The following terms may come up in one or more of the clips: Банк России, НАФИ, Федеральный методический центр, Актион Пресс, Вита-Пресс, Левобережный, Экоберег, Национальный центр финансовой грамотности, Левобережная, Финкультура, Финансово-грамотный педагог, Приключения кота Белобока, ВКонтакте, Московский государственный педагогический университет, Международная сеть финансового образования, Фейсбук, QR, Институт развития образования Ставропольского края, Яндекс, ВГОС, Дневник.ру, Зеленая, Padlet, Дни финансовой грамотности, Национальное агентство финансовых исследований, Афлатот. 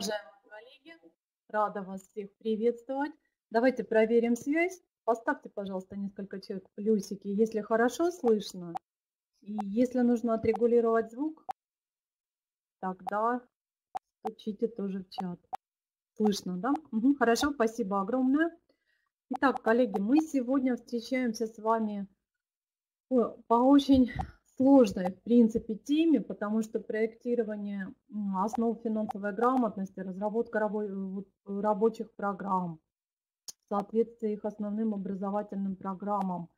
Уважаемые коллеги, рада вас всех приветствовать. Давайте проверим связь. Поставьте, пожалуйста, несколько человек плюсики, если хорошо слышно. И если нужно отрегулировать звук, тогда стучите тоже в чат. Слышно, да? Угу, хорошо, спасибо огромное. Итак, коллеги, мы сегодня встречаемся с вами по очень сложной, в принципе, теме, потому что проектирование основ финансовой грамотности, разработка рабочих программ, соответствие их основным образовательным программам,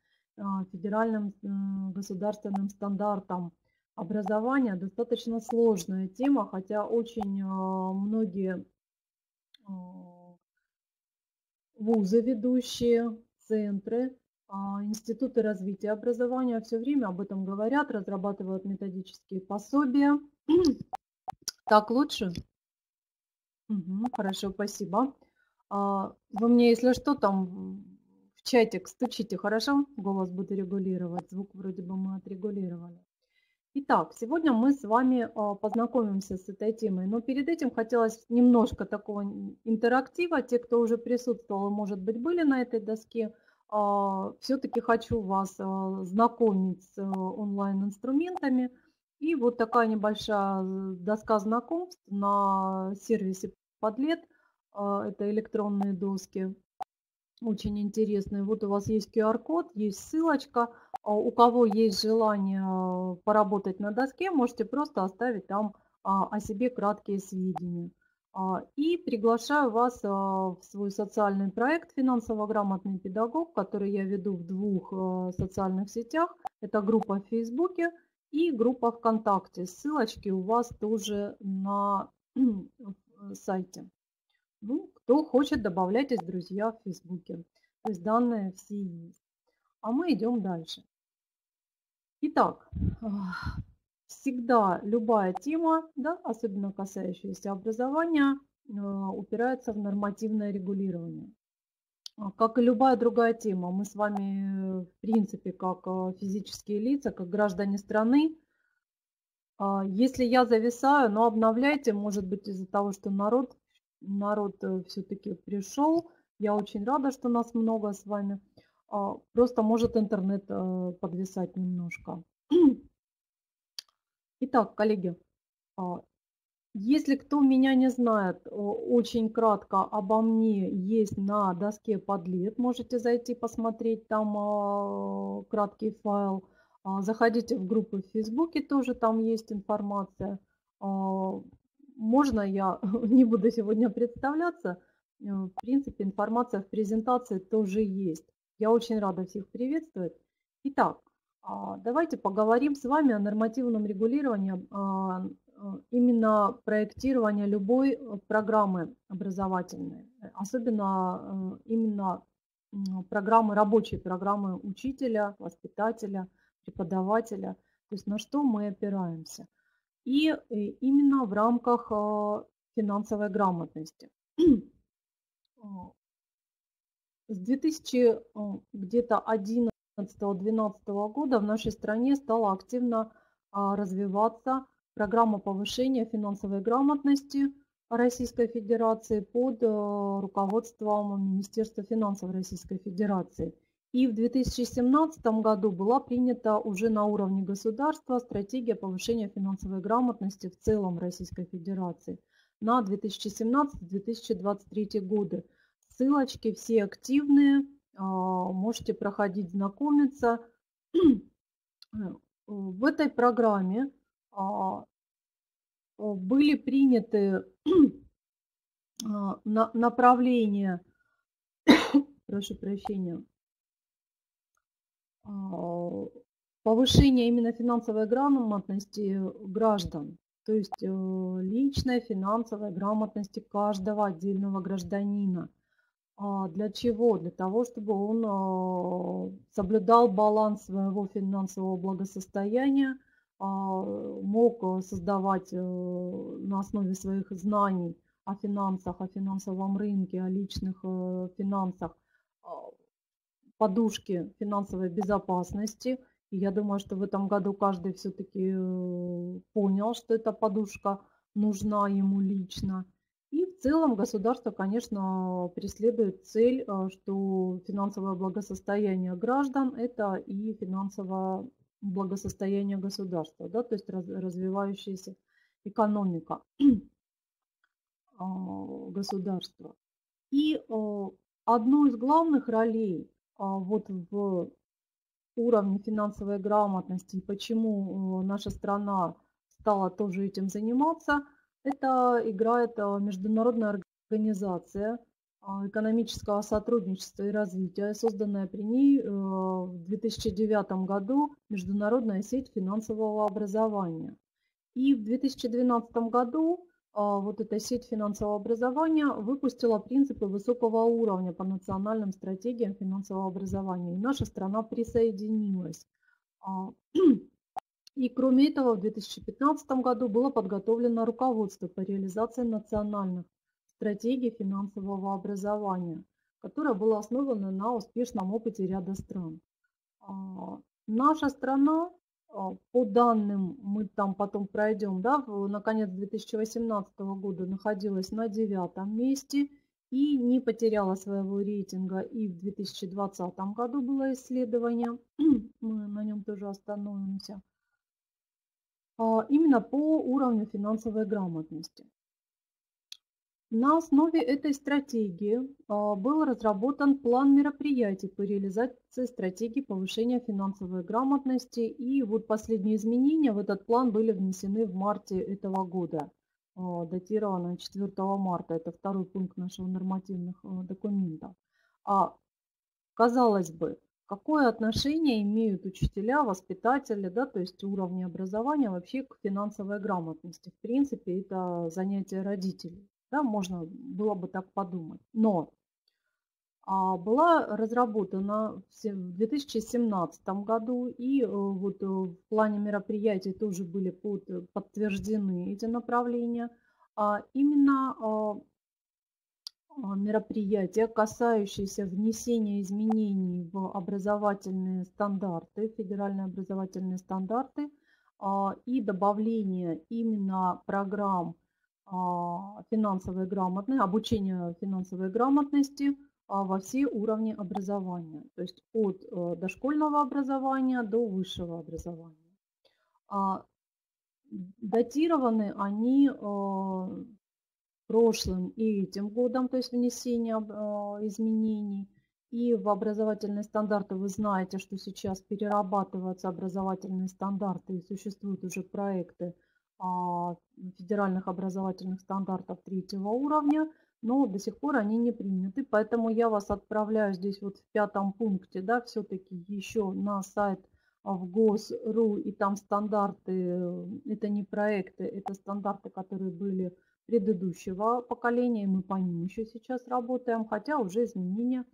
федеральным государственным стандартам образования достаточно сложная тема, хотя очень многие вузы ведущие, центры, институты развития образования все время об этом говорят, разрабатывают методические пособия. Так лучше? Угу, хорошо, спасибо. Вы мне, если что, там в чатик стучите, хорошо? Голос буду регулировать, звук вроде бы мы отрегулировали. Итак, сегодня мы с вами познакомимся с этой темой, но перед этим хотелось немножко такого интерактива. Те, кто уже присутствовал, может быть, были на этой доске, все-таки хочу вас знакомить с онлайн-инструментами. И вот такая небольшая доска знакомств на сервисе Padlet, это электронные доски, очень интересные. Вот у вас есть QR-код, есть ссылочка. У кого есть желание поработать на доске, можете просто оставить там о себе краткие сведения. И приглашаю вас в свой социальный проект «Финансово-грамотный педагог», который я веду в двух социальных сетях. Это группа в Фейсбуке и группа ВКонтакте. Ссылочки у вас тоже на сайте. Ну, кто хочет, добавляйтесь, друзья, в Фейсбуке. То есть данные все есть. А мы идем дальше. Итак, всегда любая тема, да, особенно касающаяся образования, упирается в нормативное регулирование. Как и любая другая тема, мы с вами, в принципе, как физические лица, как граждане страны. Если я зависаю, но обновляйте, может быть, из-за того, что народ все-таки пришел. Я очень рада, что нас много с вами. Просто может интернет подвисать немножко. Итак, коллеги, если кто меня не знает, очень кратко обо мне есть на доске Padlet. Можете зайти посмотреть, там краткий файл. Заходите в группу в Фейсбуке, тоже там есть информация. Можно я не буду сегодня представляться? В принципе, информация в презентации тоже есть. Я очень рада всех приветствовать. Итак, давайте поговорим с вами о нормативном регулировании именно проектирования любой программы образовательной, особенно именно программы, рабочие программы учителя, воспитателя, преподавателя, то есть на что мы опираемся. И именно в рамках финансовой грамотности. С 2011-2012 года в нашей стране стала активно развиваться программа повышения финансовой грамотности Российской Федерации под руководством Министерства финансов Российской Федерации. И в 2017 году была принята уже на уровне государства стратегия повышения финансовой грамотности в целом Российской Федерации на 2017-2023 годы. Ссылочки все активные, можете проходить, знакомиться. В этой программе были приняты направления, прошу прощения, повышения именно финансовой грамотности граждан, то есть личной финансовой грамотности каждого отдельного гражданина. Для чего? Для того, чтобы он соблюдал баланс своего финансового благосостояния, мог создавать на основе своих знаний о финансах, о финансовом рынке, о личных финансах подушки финансовой безопасности. И я думаю, что в этом году каждый все-таки понял, что эта подушка нужна ему лично. в целом государство, конечно, преследует цель, что финансовое благосостояние граждан – это и финансовое благосостояние государства, да, то есть развивающаяся экономика государства. И одну из главных ролей вот в уровне финансовой грамотности, почему наша страна стала тоже этим заниматься, это играет международная организация экономического сотрудничества и развития, созданная при ней в 2009 году Международная сеть финансового образования. И в 2012 году вот эта сеть финансового образования выпустила принципы высокого уровня по национальным стратегиям финансового образования. И наша страна присоединилась. И кроме этого, в 2015 году было подготовлено руководство по реализации национальных стратегий финансового образования, которое было основано на успешном опыте ряда стран. Наша страна, по данным, мы там потом пройдем, да, на конец 2018 года находилась на 9 месте и не потеряла своего рейтинга. И в 2020 году было исследование, мы на нем тоже остановимся, именно по уровню финансовой грамотности. На основе этой стратегии был разработан план мероприятий по реализации стратегии повышения финансовой грамотности. И вот последние изменения в этот план были внесены в марте этого года, датировано 4 марта. Это второй пункт нашего нормативных документов. А казалось бы, какое отношение имеют учителя, воспитатели, да, то есть уровни образования вообще к финансовой грамотности? В принципе, это занятие родителей. Да, можно было бы так подумать. Но была разработана в 2017 году, и вот в плане мероприятий тоже были подтверждены эти направления. Именно мероприятия, касающиеся внесения изменений в образовательные стандарты, федеральные образовательные стандарты, и добавления именно программ финансовой грамотности, обучения финансовой грамотности во все уровни образования, то есть от дошкольного образования до высшего образования. Датированы они прошлым и этим годом, то есть внесение изменений. И в образовательные стандарты вы знаете, что сейчас перерабатываются образовательные стандарты, и существуют уже проекты федеральных образовательных стандартов 3-го уровня, но до сих пор они не приняты. Поэтому я вас отправляю здесь вот в 5-м пункте, да, все-таки еще на сайт в ГОС.ру, и там стандарты, это не проекты, это стандарты, которые были предыдущего поколения, и мы по ним еще сейчас работаем, хотя уже изменения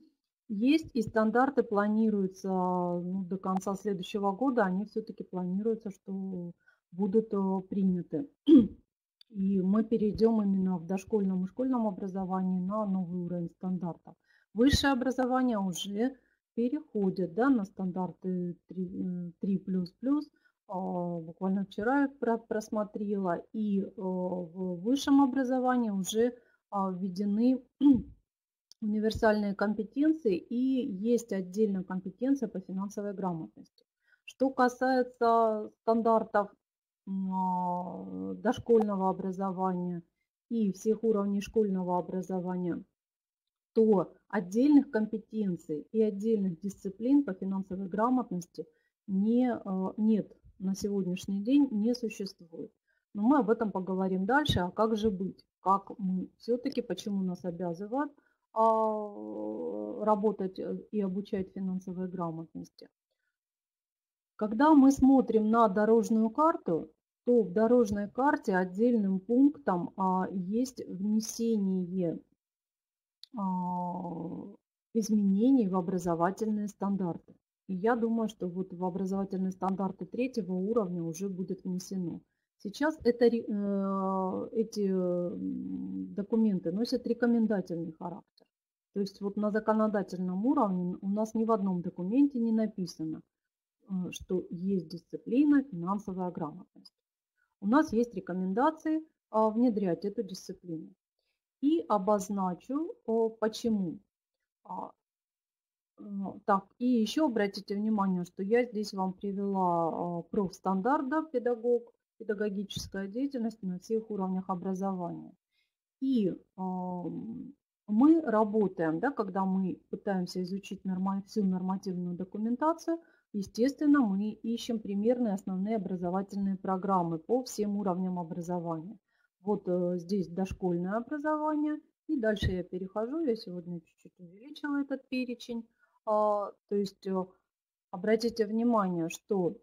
есть, и стандарты планируются, ну, до конца следующего года, они все-таки планируются, что будут приняты. И мы перейдем именно в дошкольном и школьном образовании на новый уровень стандартов. Высшее образование уже переходит, да, на стандарты 3++. Буквально вчера я просмотрела, и в высшем образовании уже введены универсальные компетенции, и есть отдельная компетенция по финансовой грамотности. Что касается стандартов дошкольного образования и всех уровней школьного образования, то отдельных компетенций и отдельных дисциплин по финансовой грамотности нет. На сегодняшний день не существует. Но мы об этом поговорим дальше. А как же быть? Как мы все-таки, почему нас обязывают работать и обучать финансовой грамотности? Когда мы смотрим на дорожную карту, то в дорожной карте отдельным пунктом есть внесение изменений в образовательные стандарты. И я думаю, что вот в образовательные стандарты 3-го уровня уже будет внесено. Сейчас эти документы носят рекомендательный характер. То есть вот на законодательном уровне у нас ни в одном документе не написано, что есть дисциплина финансовая грамотность. У нас есть рекомендации внедрять эту дисциплину. и обозначу почему. Так, и еще обратите внимание, что я здесь вам привела профстандарты педагог, педагогическая деятельность на всех уровнях образования. И мы работаем, да, когда мы пытаемся изучить всю нормативную документацию, естественно, мы ищем примерные основные образовательные программы по всем уровням образования. Вот здесь дошкольное образование, и дальше я перехожу, я сегодня чуть-чуть увеличила этот перечень. То есть обратите внимание, что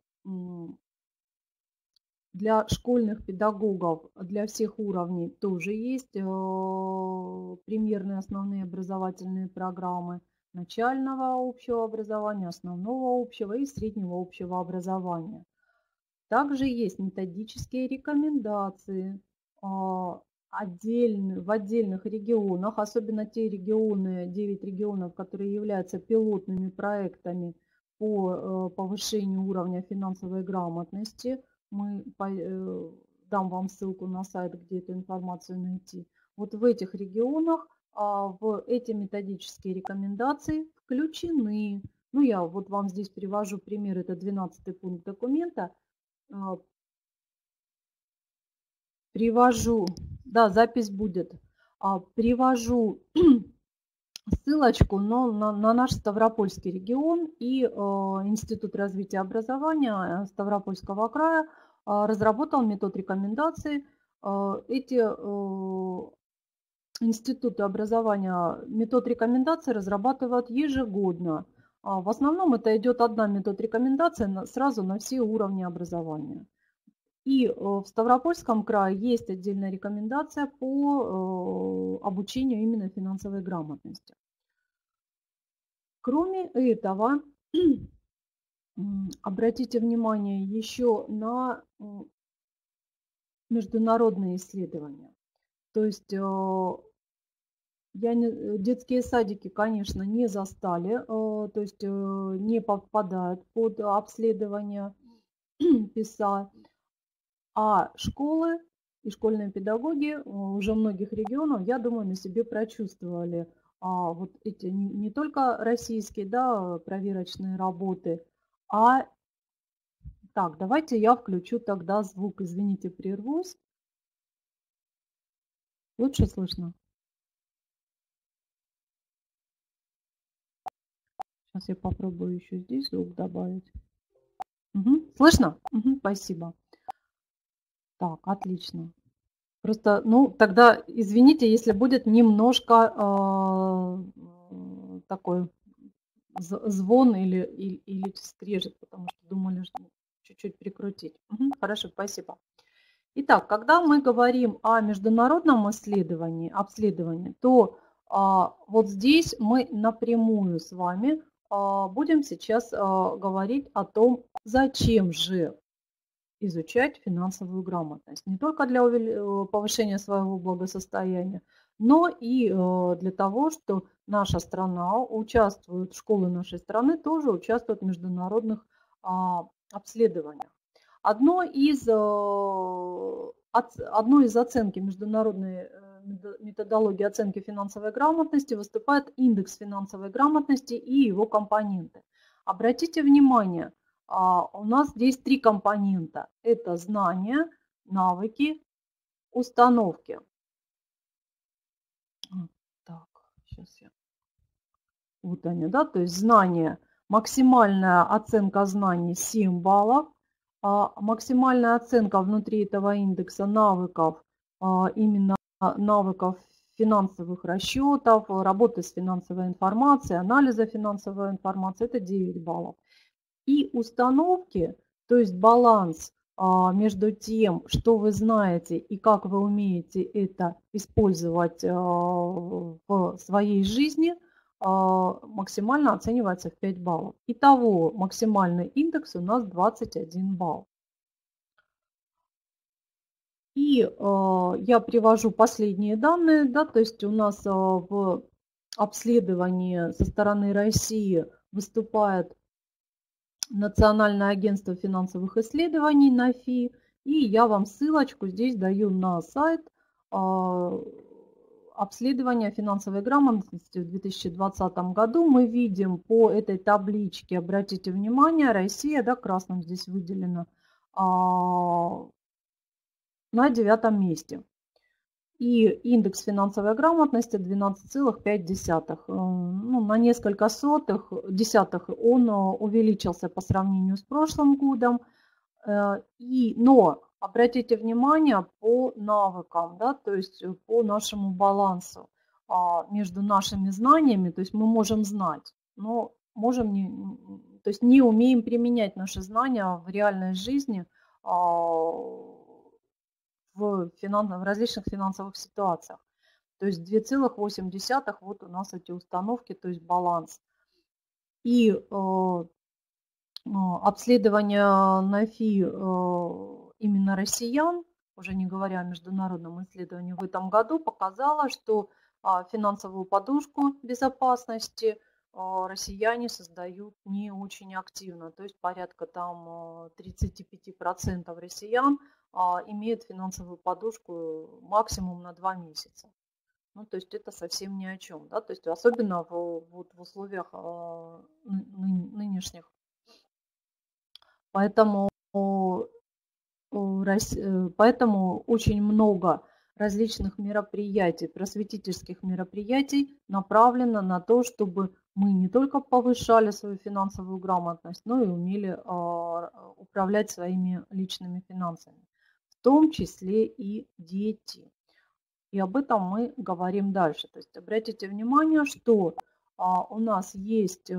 для школьных педагогов, для всех уровней тоже есть примерные основные образовательные программы начального общего образования, основного общего и среднего общего образования. Также есть методические рекомендации в отдельных регионах, особенно те регионы, 9 регионов, которые являются пилотными проектами по повышению уровня финансовой грамотности. Мы дам вам ссылку на сайт, где эту информацию найти. Вот в этих регионах в эти методические рекомендации включены. Ну, я вот вам здесь привожу пример, это 12-й пункт документа. Привожу, да, запись будет. Привожу ссылочку на наш Ставропольский регион и Институт развития образования Ставропольского края разработал метод рекомендаций. Эти институты образования метод рекомендаций разрабатывают ежегодно. В основном это идет одна метод рекомендаций сразу на все уровни образования. И в Ставропольском крае есть отдельная рекомендация по обучению именно финансовой грамотности. Кроме этого, обратите внимание еще на международные исследования. То есть детские садики, конечно, не застали, то есть не подпадают под обследование ПИСА. А школы и школьные педагоги уже многих регионов, я думаю, на себе прочувствовали вот эти не только российские, да, проверочные работы, а... Так, давайте я включу тогда звук, извините, прервусь. Лучше слышно? Сейчас я попробую еще здесь звук добавить. Угу. Слышно? Угу, спасибо. Так, отлично. Просто, ну, тогда, извините, если будет немножко такой звон или скрежет, потому что думали, что чуть-чуть прикрутить. Угу, хорошо, спасибо. Итак, когда мы говорим о международном обследовании, то вот здесь мы напрямую с вами будем сейчас говорить о том, зачем же изучать финансовую грамотность. Не только для повышения своего благосостояния, но и для того, что наша страна участвует, школы нашей страны тоже участвуют в международных обследованиях. Одной из оценки международной методологии оценки финансовой грамотности выступает индекс финансовой грамотности и его компоненты. Обратите внимание, у нас здесь 3 компонента. Это знания, навыки, установки. Так, сейчас я... Вот они, да, то есть знания. Максимальная оценка знаний 7 баллов. Максимальная оценка внутри этого индекса навыков, именно навыков финансовых расчетов, работы с финансовой информацией, анализа финансовой информации, это 9 баллов. И установки, то есть баланс между тем, что вы знаете и как вы умеете это использовать в своей жизни, максимально оценивается в 5 баллов. Итого максимальный индекс у нас 21 балл. И я привожу последние данные, да, то есть у нас в обследовании со стороны России выступает Национальное агентство финансовых исследований, НАФИ. И я вам ссылочку здесь даю на сайт обследования финансовой грамотности в 2020 году мы видим по этой табличке, обратите внимание, Россия, да, красным здесь выделена, на 9 месте. И индекс финансовой грамотности 12,5. Ну, на несколько десятых он увеличился по сравнению с прошлым годом. Но обратите внимание по навыкам, да, то есть по нашему балансу между нашими знаниями. То есть мы можем знать, но можем не умеем применять наши знания в реальной жизни, в различных финансовых ситуациях. То есть 2,8 вот у нас эти установки, то есть баланс. И обследование НАФИ именно россиян, уже не говоря о международном исследовании, в этом году показало, что финансовую подушку безопасности россияне создают не очень активно. То есть порядка там 35% россиян имеют финансовую подушку максимум на 2 месяца. Ну, то есть это совсем ни о чем. Да? То есть особенно в условиях нынешних. Поэтому очень много различных мероприятий, просветительских мероприятий направлено на то, чтобы мы не только повышали свою финансовую грамотность, но и умели управлять своими личными финансами, в том числе и дети. И об этом мы говорим дальше. То есть обратите внимание, что у нас есть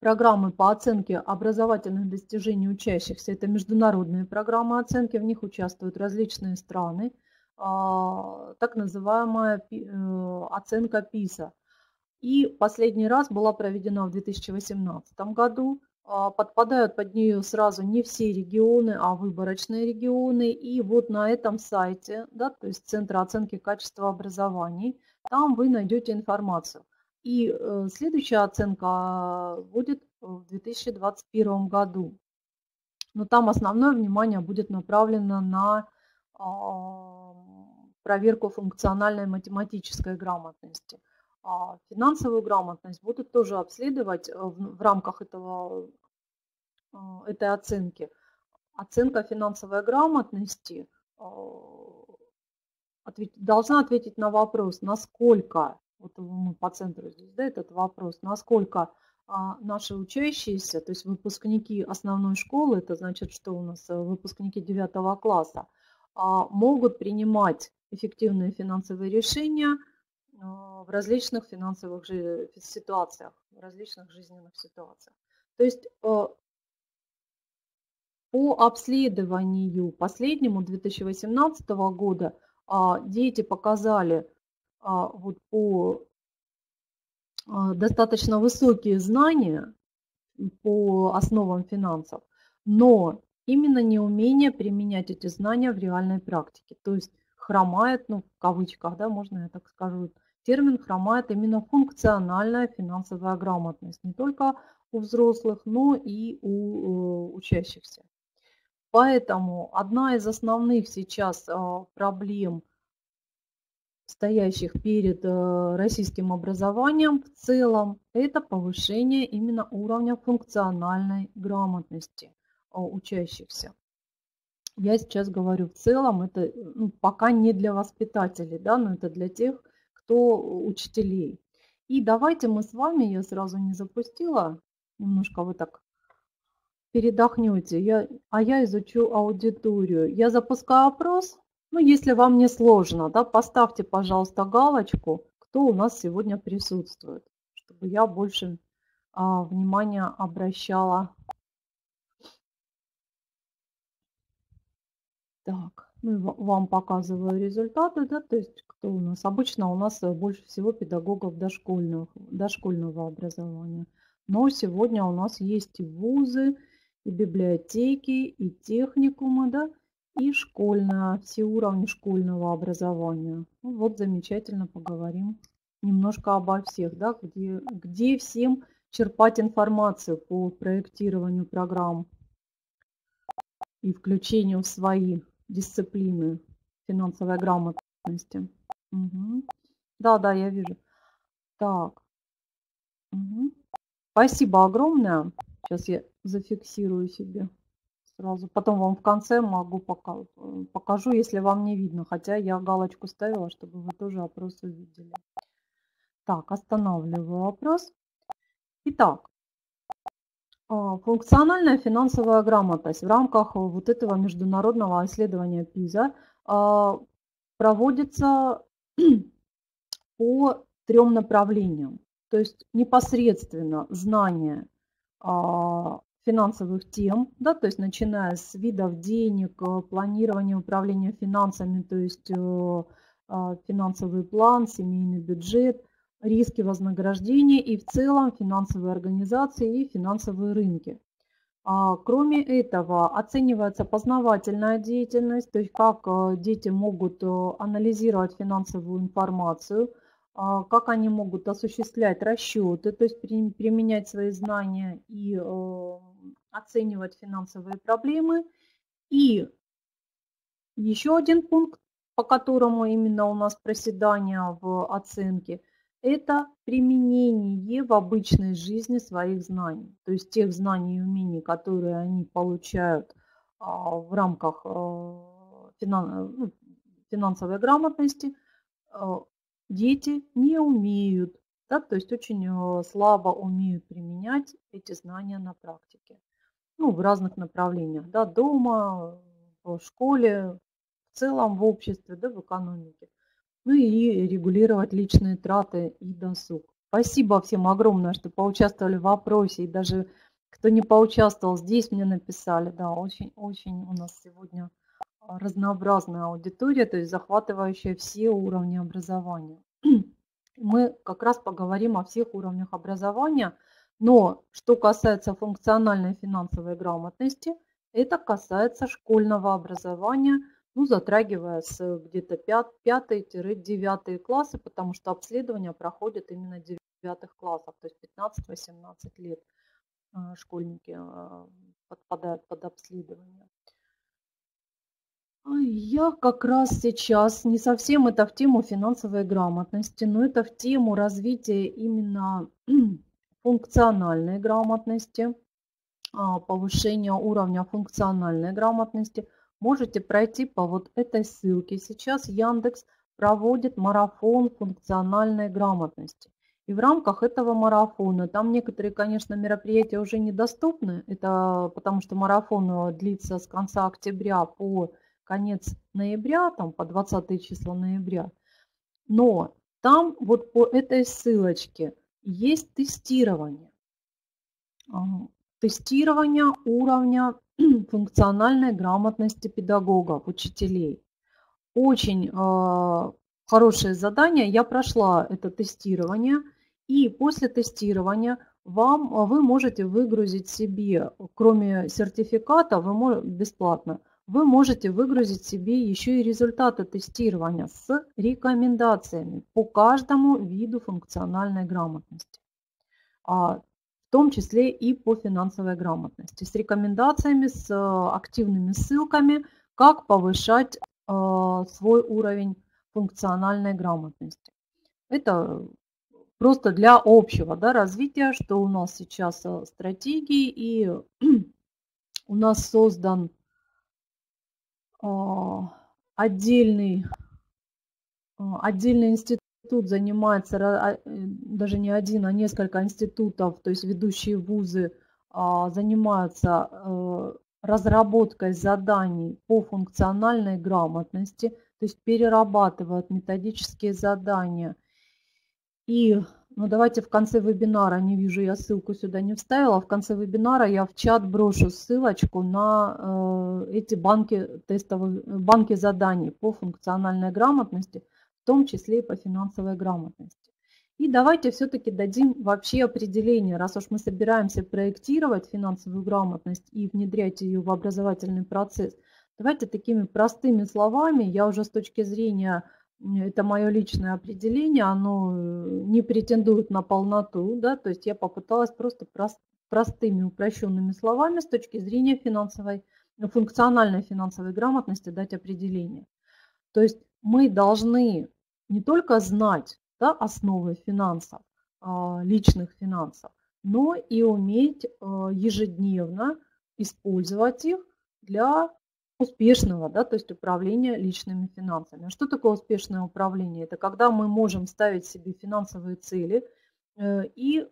программы по оценке образовательных достижений учащихся. Это международные программы оценки, в них участвуют различные страны, так называемая оценка ПИСа. И последний раз была проведена в 2018 году. Подпадают под нее сразу не все регионы, а выборочные регионы. И вот на этом сайте, да, то есть Центра оценки качества образований, там вы найдете информацию. И следующая оценка будет в 2021 году. Но там основное внимание будет направлено на проверку функциональной математической грамотности. Финансовую грамотность будут тоже обследовать в рамках этой оценки. Оценка финансовой грамотности должна ответить на вопрос, насколько, вот мы по центру здесь, да, этот вопрос, насколько наши учащиеся, то есть выпускники основной школы, это значит, что у нас выпускники 9 класса, могут принимать эффективные финансовые решения в различных финансовых ситуациях, в различных жизненных ситуациях. То есть по обследованию последнему 2018 года дети показали вот по достаточно высокие знания по основам финансов, но именно неумение применять эти знания в реальной практике. То есть хромает, ну в кавычках, да, можно я так скажу, термин хромает именно функциональная финансовая грамотность, не только у взрослых, но и у учащихся. Поэтому одна из основных сейчас проблем, стоящих перед российским образованием в целом, это повышение именно уровня функциональной грамотности учащихся. Я сейчас говорю в целом, это пока не для воспитателей, да, но это для тех, кто учителей. И давайте мы с вами, я сразу не запустила, немножко вы так передохнете, я изучу аудиторию. Я запускаю опрос. Ну, если вам не сложно, да, поставьте, пожалуйста, галочку, кто у нас сегодня присутствует, чтобы я больше внимания обращала. Так, ну, вам показываю результаты, да, то есть кто у нас. Обычно у нас больше всего педагогов дошкольного образования, но сегодня у нас есть и вузы, и библиотеки, и техникумы, да, и школьное, все уровни школьного образования. Ну, вот замечательно, поговорим немножко обо всех, да, где всем черпать информацию по проектированию программ и включению в свои дисциплины финансовой грамотности. Угу. Да, я вижу. Так. Угу. Спасибо огромное. Сейчас я зафиксирую себе сразу. Потом вам в конце могу покажу, если вам не видно. Хотя я галочку ставила, чтобы вы тоже опрос увидели. Так, останавливаю опрос. Итак. Функциональная финансовая грамотность в рамках вот этого международного исследования ПИСА проводится по трем направлениям. То есть непосредственно знание финансовых тем, да, то есть начиная с видов денег, планирования, управления финансами, то есть финансовый план, семейный бюджет, риски вознаграждения и в целом финансовые организации и финансовые рынки. Кроме этого, оценивается познавательная деятельность, то есть как дети могут анализировать финансовую информацию, как они могут осуществлять расчеты, то есть применять свои знания и оценивать финансовые проблемы. И еще один пункт, по которому именно у нас проседание в оценке, это применение в обычной жизни своих знаний, то есть тех знаний и умений, которые они получают в рамках финансовой грамотности, дети не умеют, да, то есть очень слабо умеют применять эти знания на практике, ну, в разных направлениях, да, дома, в школе, в целом в обществе, да, в экономике. Ну и регулировать личные траты и досуг. Спасибо всем огромное, что поучаствовали в опросе. И даже кто не поучаствовал, здесь мне написали. Да, очень-очень у нас сегодня разнообразная аудитория, то есть захватывающая все уровни образования. Мы как раз поговорим о всех уровнях образования. Но что касается функциональной финансовой грамотности, это касается школьного образования, ну, затрагивая с где-то 5-9 классы, потому что обследование проходит именно 9 классов, то есть 15-18 лет школьники подпадают под обследование. Я как раз сейчас, не совсем это в тему финансовой грамотности, но это в тему развития именно функциональной грамотности, повышения уровня функциональной грамотности. Можете пройти по вот этой ссылке. Сейчас Яндекс проводит марафон функциональной грамотности. И в рамках этого марафона, там некоторые, конечно, мероприятия уже недоступны, это потому что марафон длится с конца октября по конец ноября, там по 20 числа ноября. Но там вот по этой ссылочке есть тестирование. Тестирование уровня функциональной грамотности педагогов, учителей. Очень хорошее задание. Я прошла это тестирование. И после тестирования вы можете выгрузить себе, кроме сертификата, бесплатно, вы можете выгрузить себе еще и результаты тестирования с рекомендациями по каждому виду функциональной грамотности. В том числе и по финансовой грамотности, с рекомендациями, с активными ссылками, как повышать свой уровень функциональной грамотности. Это просто для общего, да, развития, что у нас сейчас стратегии, и у нас создан отдельный институт, занимается даже не один, а несколько институтов, то есть ведущие вузы занимаются разработкой заданий по функциональной грамотности, то есть перерабатывают методические задания. И, ну, давайте в конце вебинара, не вижу, я ссылку сюда не вставила, в конце вебинара я в чат брошу ссылочку на эти банки заданий по функциональной грамотности, в том числе и по финансовой грамотности. И давайте все-таки дадим вообще определение, раз уж мы собираемся проектировать финансовую грамотность и внедрять ее в образовательный процесс, давайте такими простыми словами, я уже с точки зрения, это мое личное определение, оно не претендует на полноту, да, то есть я попыталась просто простыми упрощенными словами с точки зрения функциональной финансовой грамотности дать определение. То есть мы должны не только знать, да, основы финансов, личных финансов, но и уметь ежедневно использовать их для успешного, да, то есть управления личными финансами. Что такое успешное управление? Это когда мы можем ставить себе финансовые цели и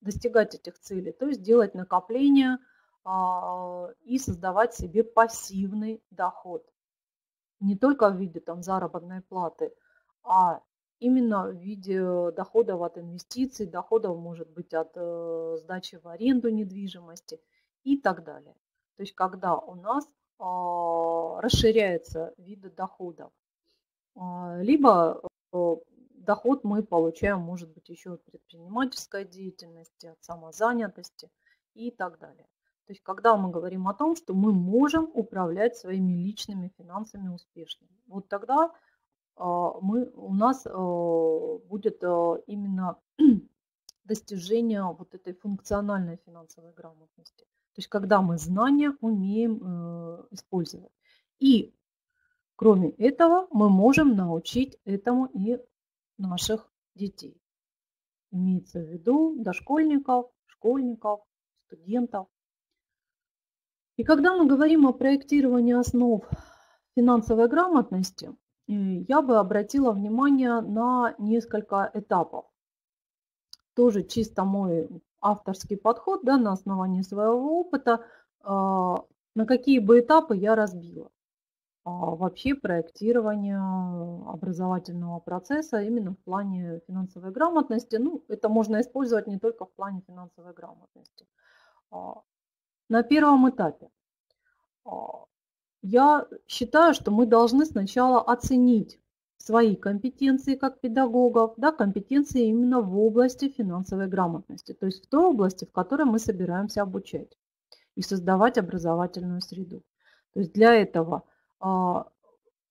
достигать этих целей, то есть делать накопления и создавать себе пассивный доход. Не только в виде там заработной платы, а именно в виде доходов от инвестиций, доходов, может быть, от сдачи в аренду недвижимости и так далее. То есть когда у нас расширяются виды доходов. Либо доход мы получаем, может быть, еще от предпринимательской деятельности, от самозанятости и так далее. То есть когда мы говорим о том, что мы можем управлять своими личными финансами успешно, вот тогда у нас будет именно достижение вот этой функциональной финансовой грамотности. То есть когда мы знания умеем использовать. И кроме этого мы можем научить этому и наших детей. Имеется в виду дошкольников, школьников, студентов. И когда мы говорим о проектировании основ финансовой грамотности, я бы обратила внимание на несколько этапов. Тоже чисто мой авторский подход, да, на основании своего опыта, на какие бы этапы я разбила вообще проектирование образовательного процесса именно в плане финансовой грамотности. Ну, это можно использовать не только в плане финансовой грамотности. На первом этапе я считаю, что мы должны сначала оценить свои компетенции как педагогов, да, компетенции именно в области финансовой грамотности, то есть в той области, в которой мы собираемся обучать и создавать образовательную среду. То есть для этого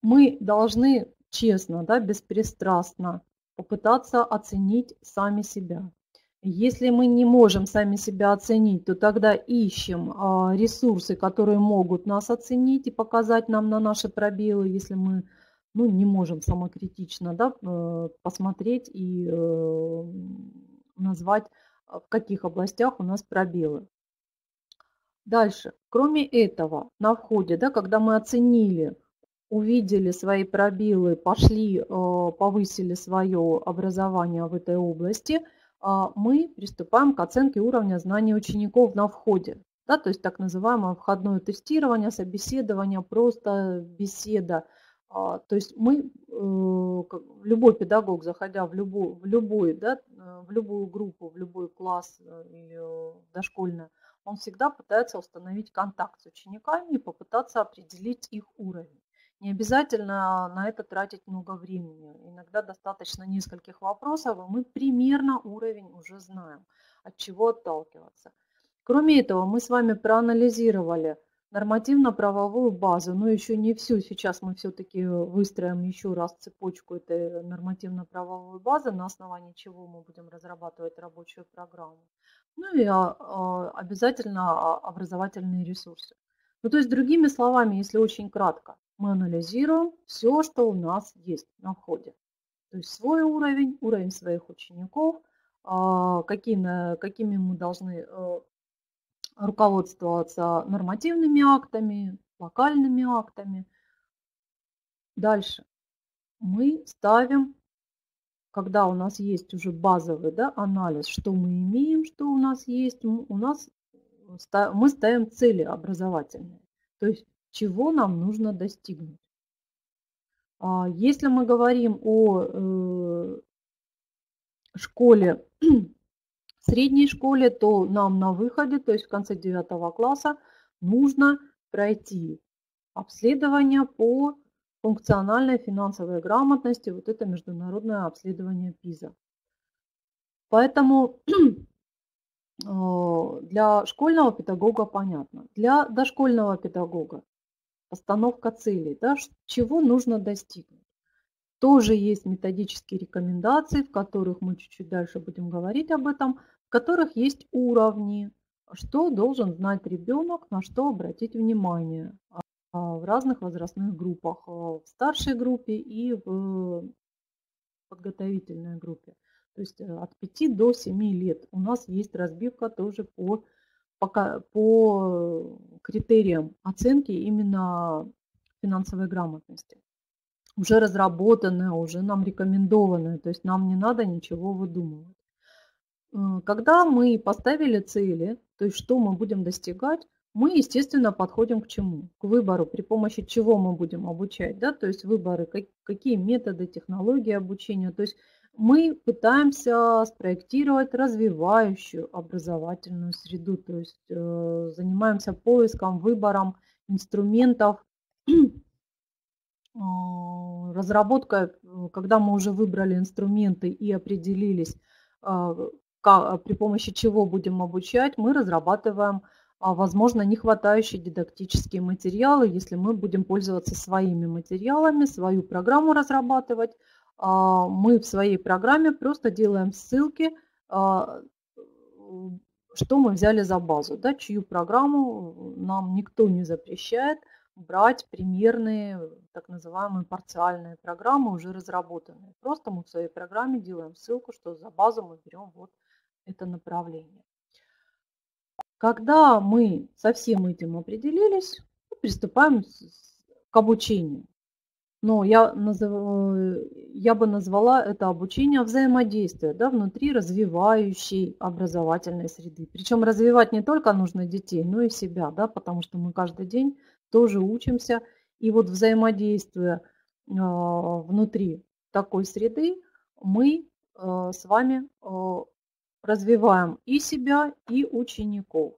мы должны честно, да, беспристрастно попытаться оценить сами себя. Если мы не можем сами себя оценить, то тогда ищем ресурсы, которые могут нас оценить и показать нам на наши пробелы, если мы, ну, не можем самокритично, да, посмотреть и назвать, в каких областях у нас пробелы. Дальше. Кроме этого, на входе, да, когда мы оценили, увидели свои пробелы, пошли, повысили свое образование в этой области, мы приступаем к оценке уровня знаний учеников на входе. Да, то есть так называемое входное тестирование, собеседование, просто беседа. То есть мы, любой педагог, заходя в любую группу, в любой класс или дошкольную, он всегда пытается установить контакт с учениками и попытаться определить их уровень. Не обязательно на это тратить много времени. Иногда достаточно нескольких вопросов, и мы примерно уровень уже знаем, от чего отталкиваться. Кроме этого, мы с вами проанализировали нормативно-правовую базу, но еще не всю. Сейчас мы все-таки выстроим еще раз цепочку этой нормативно-правовой базы, на основании чего мы будем разрабатывать рабочую программу. Ну и обязательно образовательные ресурсы. Ну, то есть, другими словами, если очень кратко, мы анализируем все, что у нас есть на входе. То есть свой уровень, уровень своих учеников, какими мы должны руководствоваться нормативными актами, локальными актами. Дальше мы ставим, когда у нас есть уже базовый, да, анализ, что мы имеем, что у нас есть, мы ставим цели образовательные. То есть чего нам нужно достигнуть. Если мы говорим о школе, средней школе, то нам на выходе, то есть в конце 9 класса, нужно пройти обследование по функциональной финансовой грамотности, вот это международное обследование ПИСА. Поэтому для школьного педагога понятно, для дошкольного педагога постановка целей, да, чего нужно достигнуть. Тоже есть методические рекомендации, в которых мы чуть-чуть дальше будем говорить об этом, в которых есть уровни, что должен знать ребенок, на что обратить внимание в разных возрастных группах, в старшей группе и в подготовительной группе. То есть от 5 до 7 лет у нас есть разбивка тоже по критериям оценки именно финансовой грамотности. Уже разработанное, уже нам рекомендованное, то есть нам не надо ничего выдумывать. Когда мы поставили цели, то есть что мы будем достигать, мы, естественно, подходим к чему? К выбору, при помощи чего мы будем обучать, да, то есть выборы, какие методы, технологии обучения. То есть мы пытаемся спроектировать развивающую образовательную среду, то есть занимаемся поиском, выбором инструментов, разработка, когда мы уже выбрали инструменты и определились, при помощи чего будем обучать, мы разрабатываем, возможно, не хватающие дидактические материалы, если мы будем пользоваться своими материалами, свою программу разрабатывать. Мы в своей программе просто делаем ссылки, что мы взяли за базу, да, чью программу нам никто не запрещает брать примерные, так называемые парциальные программы, уже разработанные. Просто мы в своей программе делаем ссылку, что за базу мы берем вот это направление. Когда мы со всем этим определились, приступаем к обучению. Но я бы назвала это обучение взаимодействия, да, внутри развивающей образовательной среды. Причем развивать не только нужно детей, но и себя, да, потому что мы каждый день тоже учимся. И вот взаимодействие внутри такой среды мы с вами развиваем и себя, и учеников.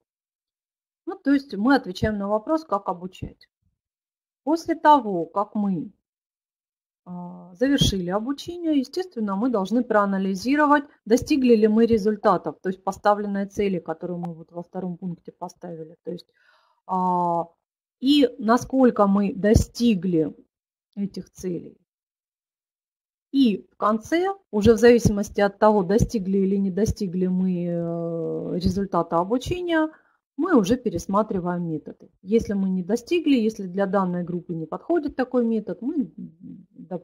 Ну, то есть мы отвечаем на вопрос, как обучать. После того, как мы завершили обучение, естественно, мы должны проанализировать, достигли ли мы результатов, то есть поставленной цели, которую мы вот во втором пункте поставили. То есть, и насколько мы достигли этих целей. И в конце, уже в зависимости от того, достигли или не достигли мы результата обучения, мы уже пересматриваем методы. Если мы не достигли, если для данной группы не подходит такой метод, мы,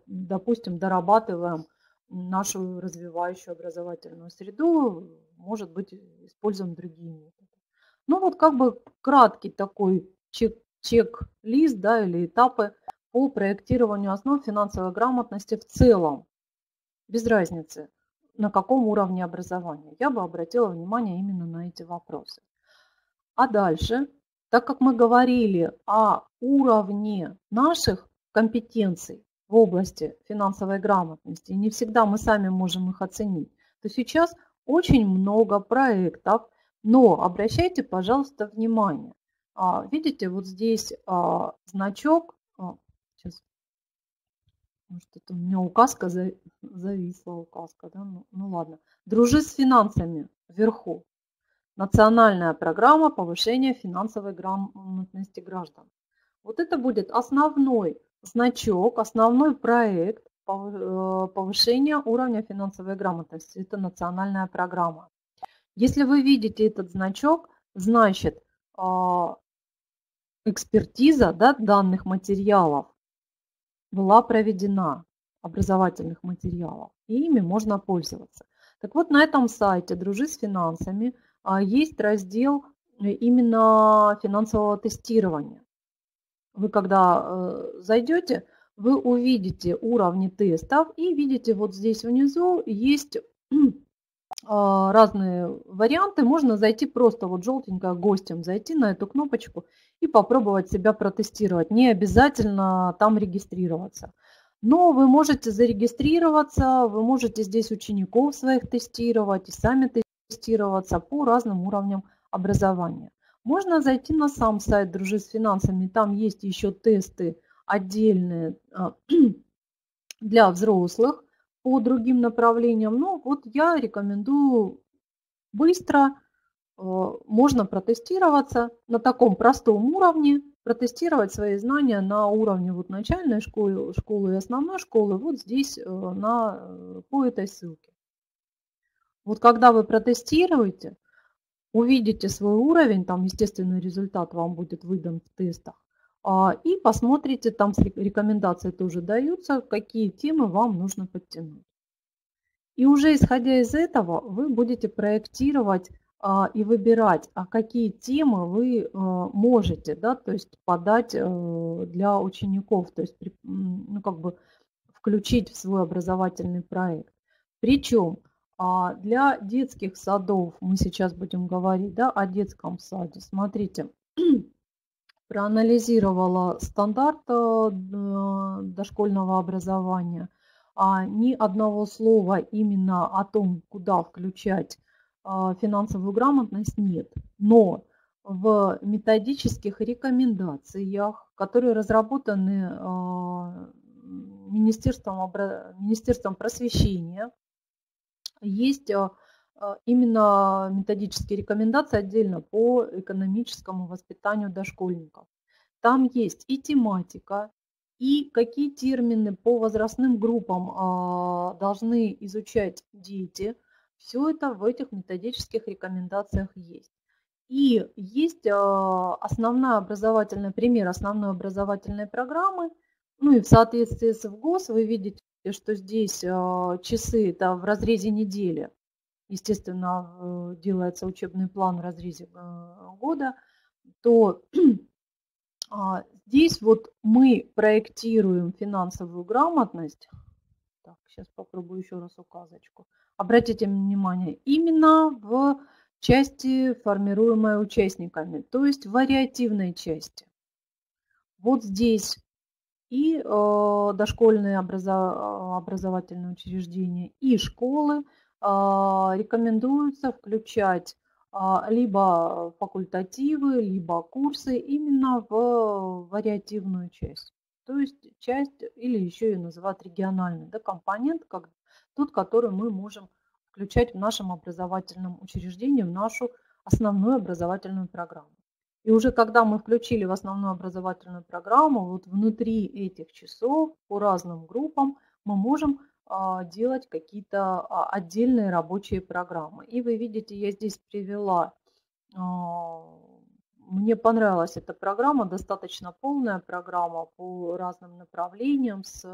допустим, дорабатываем нашу развивающую образовательную среду, может быть, используем другие методы. Ну вот как бы краткий такой чек-лист, да, или этапы по проектированию основ финансовой грамотности в целом, без разницы, на каком уровне образования. Я бы обратила внимание именно на эти вопросы. А дальше, так как мы говорили о уровне наших компетенций в области финансовой грамотности, не всегда мы сами можем их оценить, то сейчас очень много проектов, но обращайте, пожалуйста, внимание. Видите, вот здесь значок, сейчас, может, это у меня указка зависла, указка, да? Ну ладно, «Дружи с финансами» вверху. Национальная программа повышения финансовой грамотности граждан. Вот это будет основной значок, основной проект повышения уровня финансовой грамотности. Это национальная программа. Если вы видите этот значок, значит, экспертиза, да, данных материалов была проведена, образовательных материалов, и ими можно пользоваться. Так вот, на этом сайте «Дружи с финансами» есть раздел именно финансового тестирования. Вы когда зайдете, вы увидите уровни тестов и видите, вот здесь внизу есть разные варианты. Можно зайти просто вот желтенько гостем, зайти на эту кнопочку и попробовать себя протестировать. Не обязательно там регистрироваться. Но вы можете зарегистрироваться, вы можете здесь учеников своих тестировать и сами тестировать. Тестироваться по разным уровням образования. Можно зайти на сам сайт «Дружи с финансами», там есть еще тесты отдельные для взрослых по другим направлениям. Но вот я рекомендую быстро, можно протестироваться на таком простом уровне, протестировать свои знания на уровне вот начальной школы и основной школы, вот здесь по этой ссылке. Вот когда вы протестируете, увидите свой уровень, там, естественно, результат вам будет выдан в тестах, и посмотрите, там рекомендации тоже даются, какие темы вам нужно подтянуть. И уже исходя из этого вы будете проектировать и выбирать, а какие темы вы можете, да, то есть подать для учеников, то есть ну, как бы включить в свой образовательный проект. Причем для детских садов, мы сейчас будем говорить, да, о детском саде, смотрите, проанализировала стандарт дошкольного образования, ни одного слова именно о том, куда включать финансовую грамотность, нет. Но в методических рекомендациях, которые разработаны Министерством просвещения, есть именно методические рекомендации отдельно по экономическому воспитанию дошкольников. Там есть и тематика, и какие термины по возрастным группам должны изучать дети. Все это в этих методических рекомендациях есть. И есть основной образовательной программы. Ну и в соответствии с ФГОС вы видите, что здесь часы это в разрезе недели. Естественно, делается учебный план в разрезе года, то здесь вот мы проектируем финансовую грамотность. Так, сейчас попробую еще раз указочку. Обратите внимание, именно в части, формируемой участниками, то есть в вариативной части. Вот здесь и дошкольные образовательные учреждения, и школы рекомендуется включать либо факультативы, либо курсы именно в вариативную часть. То есть часть, или еще и называют региональный, да, компонент, как тот, который мы можем включать в нашем образовательном учреждении, в нашу основную образовательную программу. И уже когда мы включили в основную образовательную программу, вот внутри этих часов по разным группам мы можем делать какие-то отдельные рабочие программы. И вы видите, я здесь привела, мне понравилась эта программа, достаточно полная программа по разным направлениям, с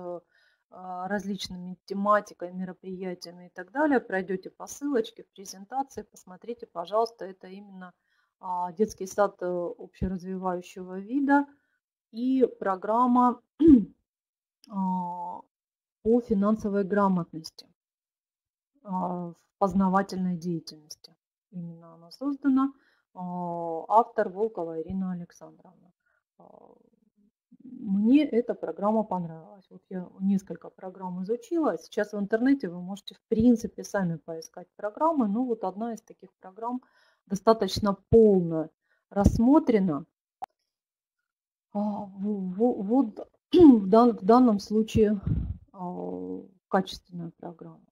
различными тематиками, мероприятиями и так далее. Пройдете по ссылочке в презентации, посмотрите, пожалуйста, это именно детский сад общеразвивающего вида и программа по финансовой грамотности, в познавательной деятельности. Именно она создана. Автор Волкова Ирина Александровна. Мне эта программа понравилась. Вот я несколько программ изучила. Сейчас в интернете вы можете, в принципе, сами поискать программы. Но вот одна из таких программ достаточно полно рассмотрена. Вот в данном случае качественная программа.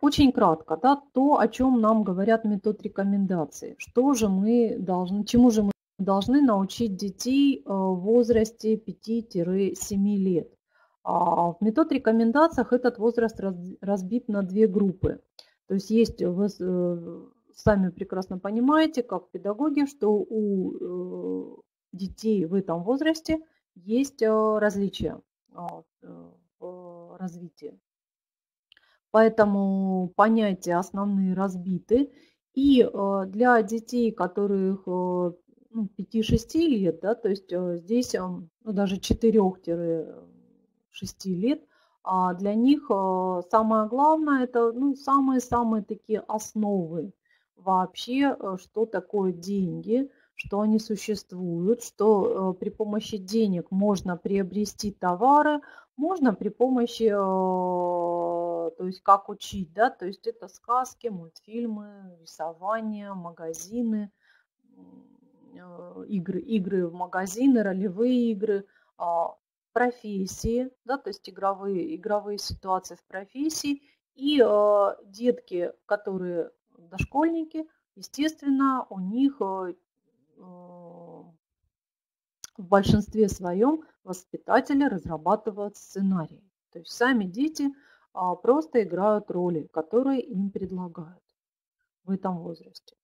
Очень кратко, да, то, о чем нам говорят метод рекомендации. Чему же мы должны научить детей в возрасте 5-7 лет. В метод рекомендациях этот возраст разбит на две группы. То есть сами прекрасно понимаете, как педагоги, что у детей в этом возрасте есть различия в развитии. Поэтому понятия основные разбиты. И для детей, которых 5-6 лет, да, то есть здесь даже 4-6 лет, для них самое главное, это самые-самые такие основы вообще, что такое деньги, что они существуют, что при помощи денег можно приобрести товары, можно при помощи, то есть как учить, да, то есть это сказки, мультфильмы, рисование, магазины, игры в магазины, ролевые игры, профессии, да, то есть игровые ситуации в профессии. И детки, которые дошкольники, естественно, у них в большинстве своем воспитатели разрабатывают сценарии. То есть сами дети просто играют роли, которые им предлагают в этом возрасте.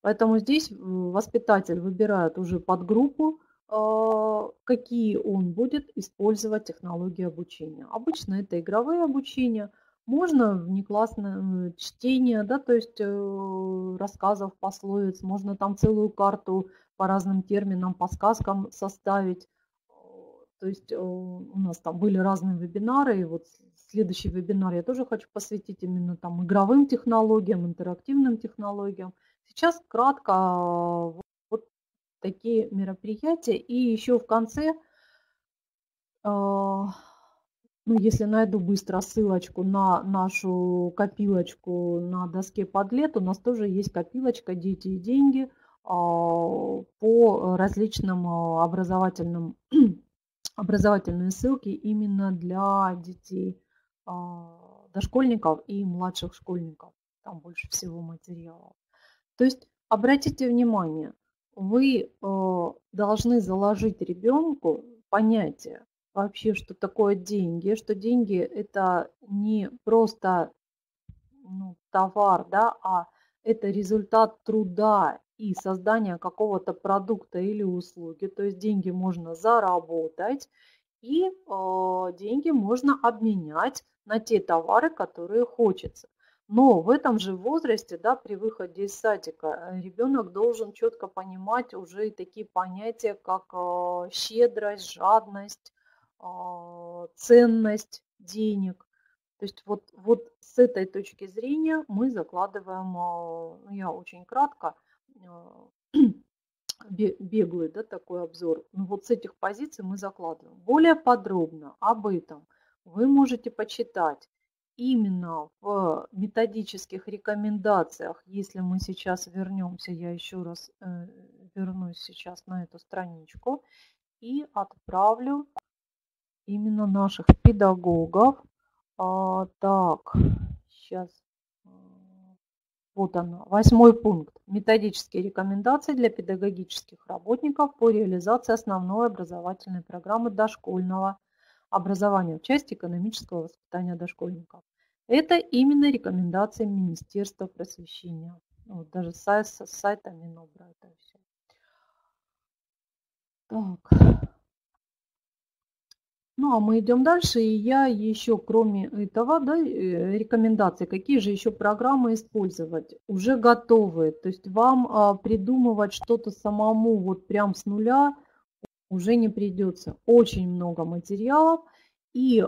Поэтому здесь воспитатель выбирает уже подгруппу, какие он будет использовать технологии обучения. Обычно это игровые обучения, Можно внеклассное чтение, да, то есть рассказов, пословиц, можно там целую карту по разным терминам, по сказкам составить. То есть у нас там были разные вебинары, и вот следующий вебинар я тоже хочу посвятить именно там игровым технологиям, интерактивным технологиям. Сейчас кратко вот такие мероприятия. И еще в конце, ну, если найду быстро ссылочку на нашу копилочку на доске Padlet, у нас тоже есть копилочка «Дети и деньги» по различным образовательные ссылки именно для детей, дошкольников и младших школьников. Там больше всего материалов. То есть обратите внимание, вы должны заложить ребенку понятие вообще, что такое деньги, что деньги — это не просто, ну, товар, да, а это результат труда и создания какого-то продукта или услуги. То есть деньги можно заработать, и деньги можно обменять на те товары, которые хочется. Но в этом же возрасте, да, при выходе из садика, ребенок должен четко понимать уже и такие понятия, как щедрость, жадность, ценность денег. То есть вот с этой точки зрения мы закладываем, я очень кратко, беглый, да, такой обзор, но вот с этих позиций мы закладываем. Более подробно об этом вы можете почитать именно в методических рекомендациях. Если мы сейчас вернемся, я еще раз вернусь сейчас на эту страничку и отправлю именно наших педагогов. Так, сейчас. Вот она, 8-й пункт. Методические рекомендации для педагогических работников по реализации основной образовательной программы дошкольного образования в части экономического воспитания дошкольников. Это именно рекомендации Министерства просвещения. Вот, даже с сайта Минобра это все. Так. Ну, а мы идем дальше, и я еще, кроме этого, да, рекомендации, какие же еще программы использовать, уже готовые. То есть вам придумывать что-то самому вот прям с нуля уже не придется. Очень много материалов, и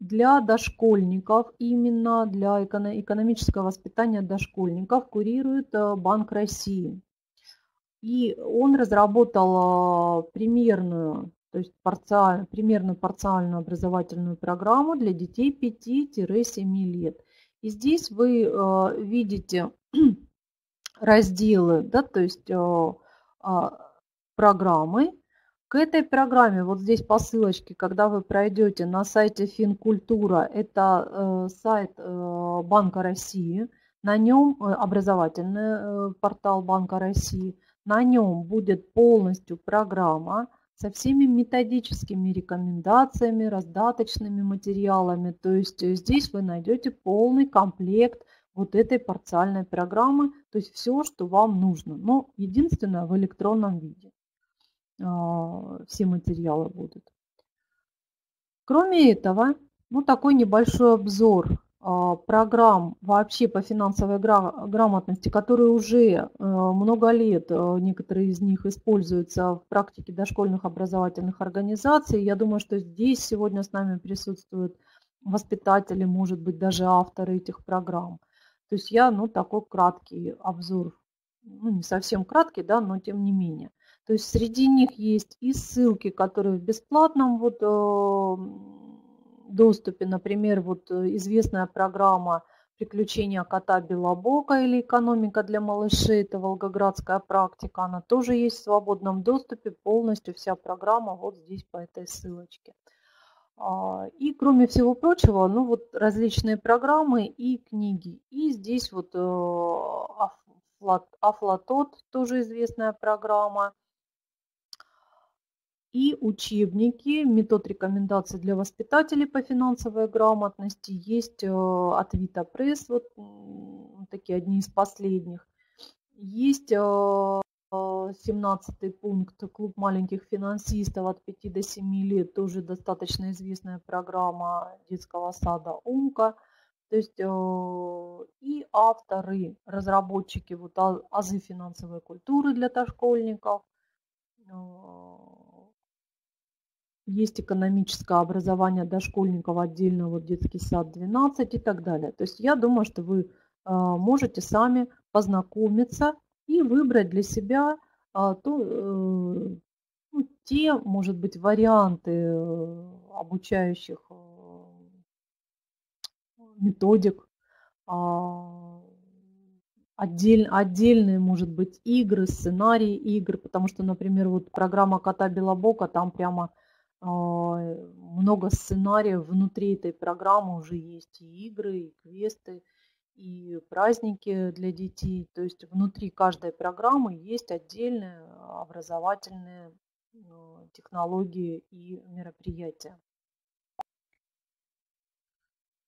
для дошкольников, именно для экономического воспитания дошкольников курирует Банк России. И он разработал примерно парциальную образовательную программу для детей 5-7 лет. И здесь вы видите разделы, да, то есть программы. К этой программе, вот здесь по ссылочке, когда вы пройдете на сайте Финкультура, это сайт Банка России, на нем образовательный портал Банка России, на нем будет полностью программа со всеми методическими рекомендациями, раздаточными материалами. То есть здесь вы найдете полный комплект вот этой парциальной программы, то есть все, что вам нужно. Но единственное, в электронном виде все материалы будут. Кроме этого, ну, такой небольшой обзор программ вообще по финансовой грамотности, которые уже много лет, некоторые из них используются в практике дошкольных образовательных организаций. Я думаю, что здесь сегодня с нами присутствуют воспитатели, может быть, даже авторы этих программ. То есть я, ну, такой краткий обзор, ну, не совсем краткий, да, но тем не менее. То есть среди них есть и ссылки, которые в бесплатном вот доступе, например, вот известная программа «Приключения кота Белобока» или «Экономика для малышей», это волгоградская практика, она тоже есть в свободном доступе, полностью вся программа вот здесь по этой ссылочке. И кроме всего прочего, ну вот различные программы и книги. И здесь вот Афлатот, тоже известная программа. И учебники, метод рекомендаций для воспитателей по финансовой грамотности. Есть от Вита-Пресс, вот такие одни из последних. Есть 17-й пункт, клуб маленьких финансистов от 5 до 7 лет, тоже достаточно известная программа детского сада «Умка». То есть и авторы, разработчики вот азы финансовой культуры для дошкольников, есть экономическое образование дошкольников, отдельно вот детский сад 12 и так далее. То есть я думаю, что вы можете сами познакомиться и выбрать для себя те, может быть, варианты обучающих методик, отдельные, может быть, игры, сценарии игр, потому что, например, вот программа «Кота Белобока», там прямо много сценариев внутри этой программы уже есть и игры, и квесты, и праздники для детей. То есть внутри каждой программы есть отдельные образовательные технологии и мероприятия.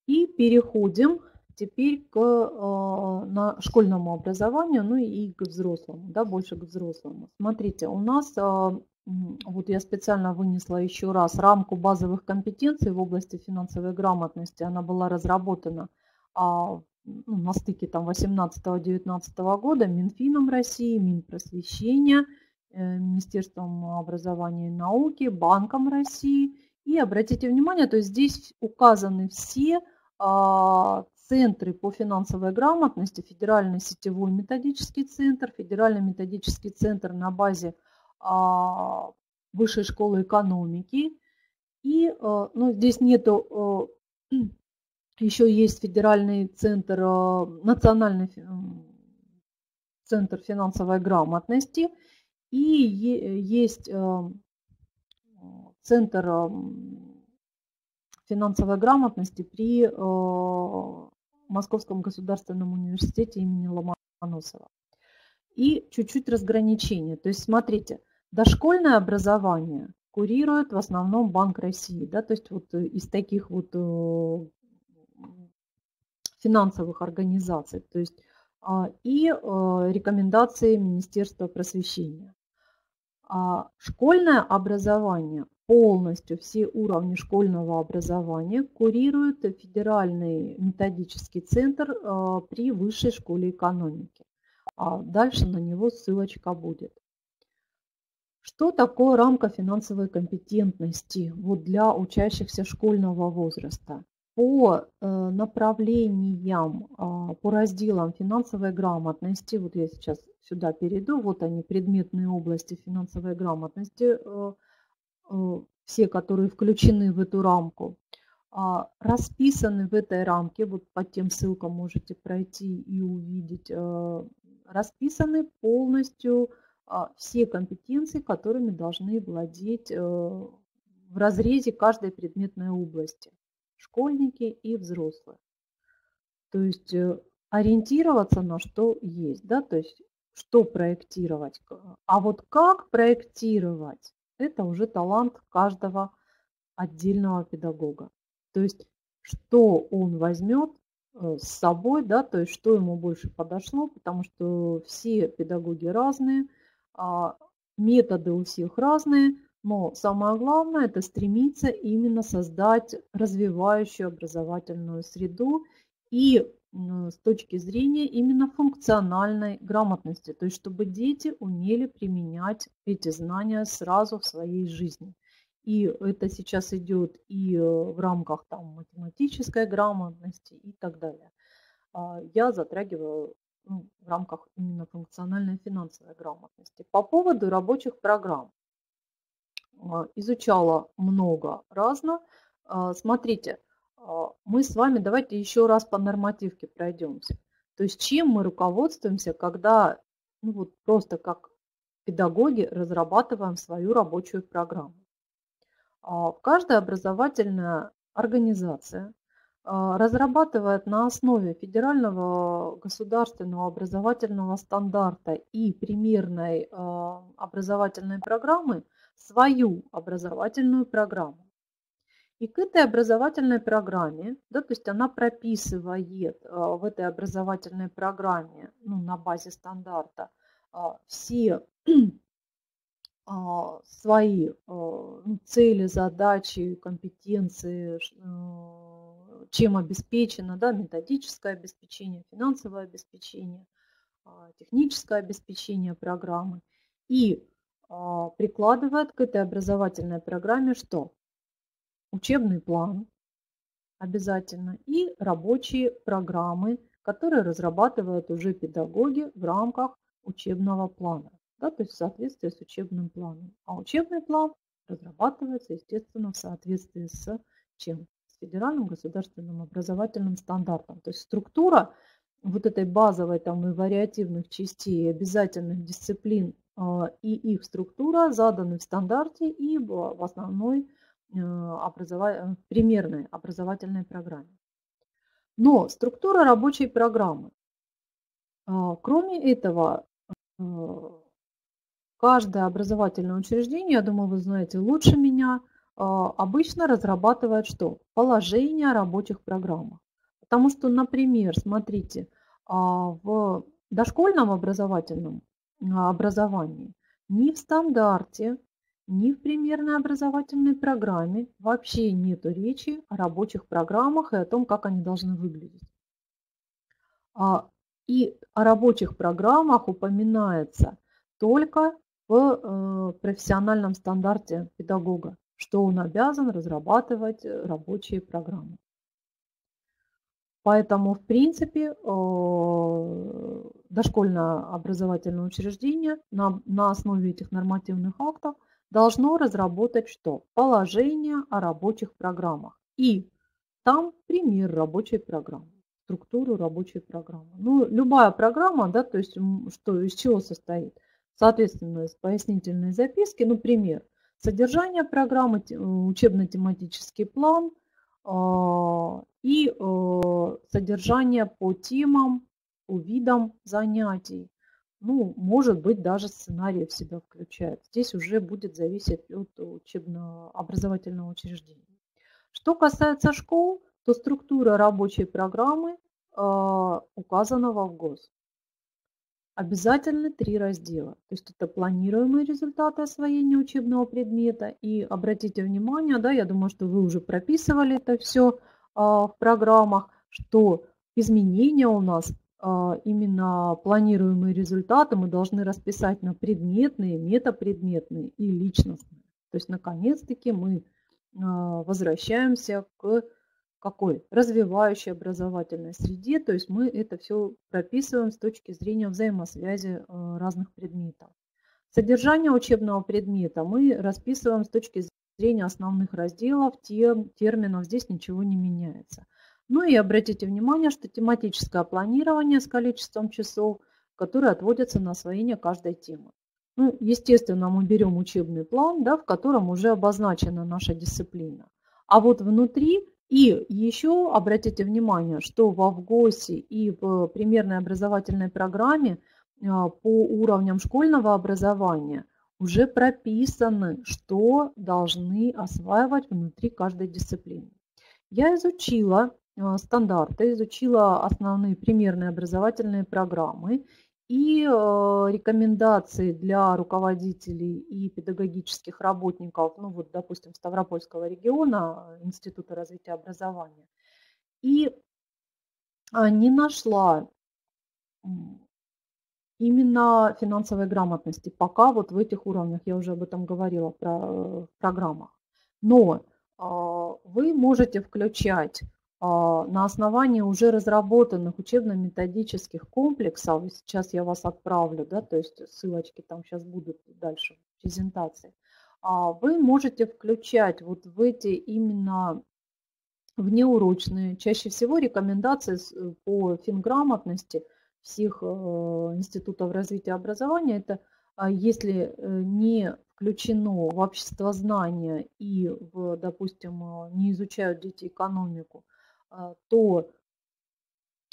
И переходим теперь к школьному образованию, ну и к взрослому, да, больше к взрослому. Смотрите, у нас, вот я специально вынесла еще раз рамку базовых компетенций в области финансовой грамотности. Она была разработана на стыке 18-19 года Минфином России, Минпросвещения, Министерством образования и науки, Банком России. И обратите внимание, то есть здесь указаны все центры по финансовой грамотности: Федеральный сетевой методический центр, Федеральный методический центр на базе Высшей школы экономики. И здесь нету, еще есть Федеральный центр, Национальный центр финансовой грамотности, и есть центр финансовой грамотности при Московском государственном университете имени Ломоносова. И чуть-чуть разграничение. То есть, смотрите, дошкольное образование курирует в основном Банк России. Да? То есть вот из таких вот финансовых организаций. То есть и рекомендации Министерства просвещения. Школьное образование, полностью все уровни школьного образования курирует Федеральный методический центр при Высшей школе экономики. Дальше на него ссылочка будет. Что такое рамка финансовой компетентности вот для учащихся школьного возраста? По направлениям, по разделам финансовой грамотности, вот я сейчас сюда перейду, вот они, предметные области финансовой грамотности, все, которые включены в эту рамку, расписаны в этой рамке, вот по тем ссылкам можете пройти и увидеть, расписаны полностью все компетенции, которыми должны владеть в разрезе каждой предметной области школьники и взрослые. То есть ориентироваться на что есть, да, то есть что проектировать. А вот как проектировать, это уже талант каждого отдельного педагога. То есть что он возьмет с собой, да, то есть что ему больше подошло, потому что все педагоги разные, методы у всех разные. Но самое главное – это стремиться именно создать развивающую образовательную среду и с точки зрения именно функциональной грамотности, то есть чтобы дети умели применять эти знания сразу в своей жизни. И это сейчас идет и в рамках там математической грамотности и так далее. Я затрагиваю в рамках именно функциональной финансовой грамотности. По поводу рабочих программ. Изучала много разно. Смотрите, мы с вами давайте еще раз по нормативке пройдемся. То есть чем мы руководствуемся, когда вот просто как педагоги разрабатываем свою рабочую программу. Каждая образовательная организация разрабатывает на основе Федерального государственного образовательного стандарта и примерной образовательной программы свою образовательную программу. И к этой образовательной программе, да, то есть она прописывает в этой образовательной программе, на базе стандарта, все свои цели, задачи, компетенции чем обеспечено, да, методическое обеспечение, финансовое обеспечение, техническое обеспечение программы, и прикладывает к этой образовательной программе что? Учебный план обязательно и рабочие программы, которые разрабатывают уже педагоги в рамках учебного плана, да, то есть в соответствии с учебным планом. А учебный план разрабатывается, естественно, в соответствии с чем? С федеральным государственным образовательным стандартом. То есть структура вот этой базовой там и вариативных частей, обязательных дисциплин и их структура заданы в стандарте и в основной примерной образовательной программе. Но структура рабочей программы. Кроме этого, каждое образовательное учреждение, я думаю, вы знаете лучше меня, обычно разрабатывает что? Положение о рабочих программах. Потому что, например, смотрите, в дошкольном образовательном образовании ни в стандарте, ни в примерной образовательной программе вообще нет речи о рабочих программах и о том, как они должны выглядеть. И о рабочих программах упоминается только в профессиональном стандарте педагога, что он обязан разрабатывать рабочие программы. Поэтому, в принципе, дошкольное образовательное учреждение на основе этих нормативных актов должно разработать что? Положение о рабочих программах. И там пример рабочей программы, структуру рабочей программы. Ну, любая программа, да, то есть что, из чего состоит? Соответственно, из пояснительной записки, ну, пример. Содержание программы, учебно-тематический план и содержание по темам, по видам занятий. Ну, может быть, даже сценарий в себя включает. Здесь уже будет зависеть от учебно-образовательного учреждения. Что касается школ, то структура рабочей программы указана во ВГОС. Обязательно 3 раздела. То есть это планируемые результаты освоения учебного предмета. И обратите внимание, да, я думаю, что вы уже прописывали это все в программах, что изменения у нас именно планируемые результаты мы должны расписать на предметные, метапредметные и личностные. То есть, наконец-таки, мы возвращаемся к какой? Развивающей образовательной среде. То есть, мы это все прописываем с точки зрения взаимосвязи разных предметов. Содержание учебного предмета мы расписываем с точки зрения основных разделов, тем, терминов. Здесь ничего не меняется. Ну и обратите внимание, что тематическое планирование с количеством часов, которые отводятся на освоение каждой темы. Ну, естественно, мы берем учебный план, да, в котором уже обозначена наша дисциплина. А вот внутри и еще обратите внимание, что во ВГОСе и в примерной образовательной программе по уровням школьного образования уже прописаны, что должны осваивать внутри каждой дисциплины. Я изучила стандарты, изучила основные примерные образовательные программы и рекомендации для руководителей и педагогических работников, ну вот, допустим, Ставропольского региона, Института развития образования. И не нашла именно финансовой грамотности пока вот в этих уровнях, я уже об этом говорила в программах. Но вы можете включать на основании уже разработанных учебно-методических комплексов, сейчас я вас отправлю, да, то есть ссылочки там сейчас будут дальше в презентации, вы можете включать вот в эти именно внеурочные, чаще всего рекомендации по финграмотности всех институтов развития образования, это если не включено в обществознание и, допустим, не изучают дети экономику, то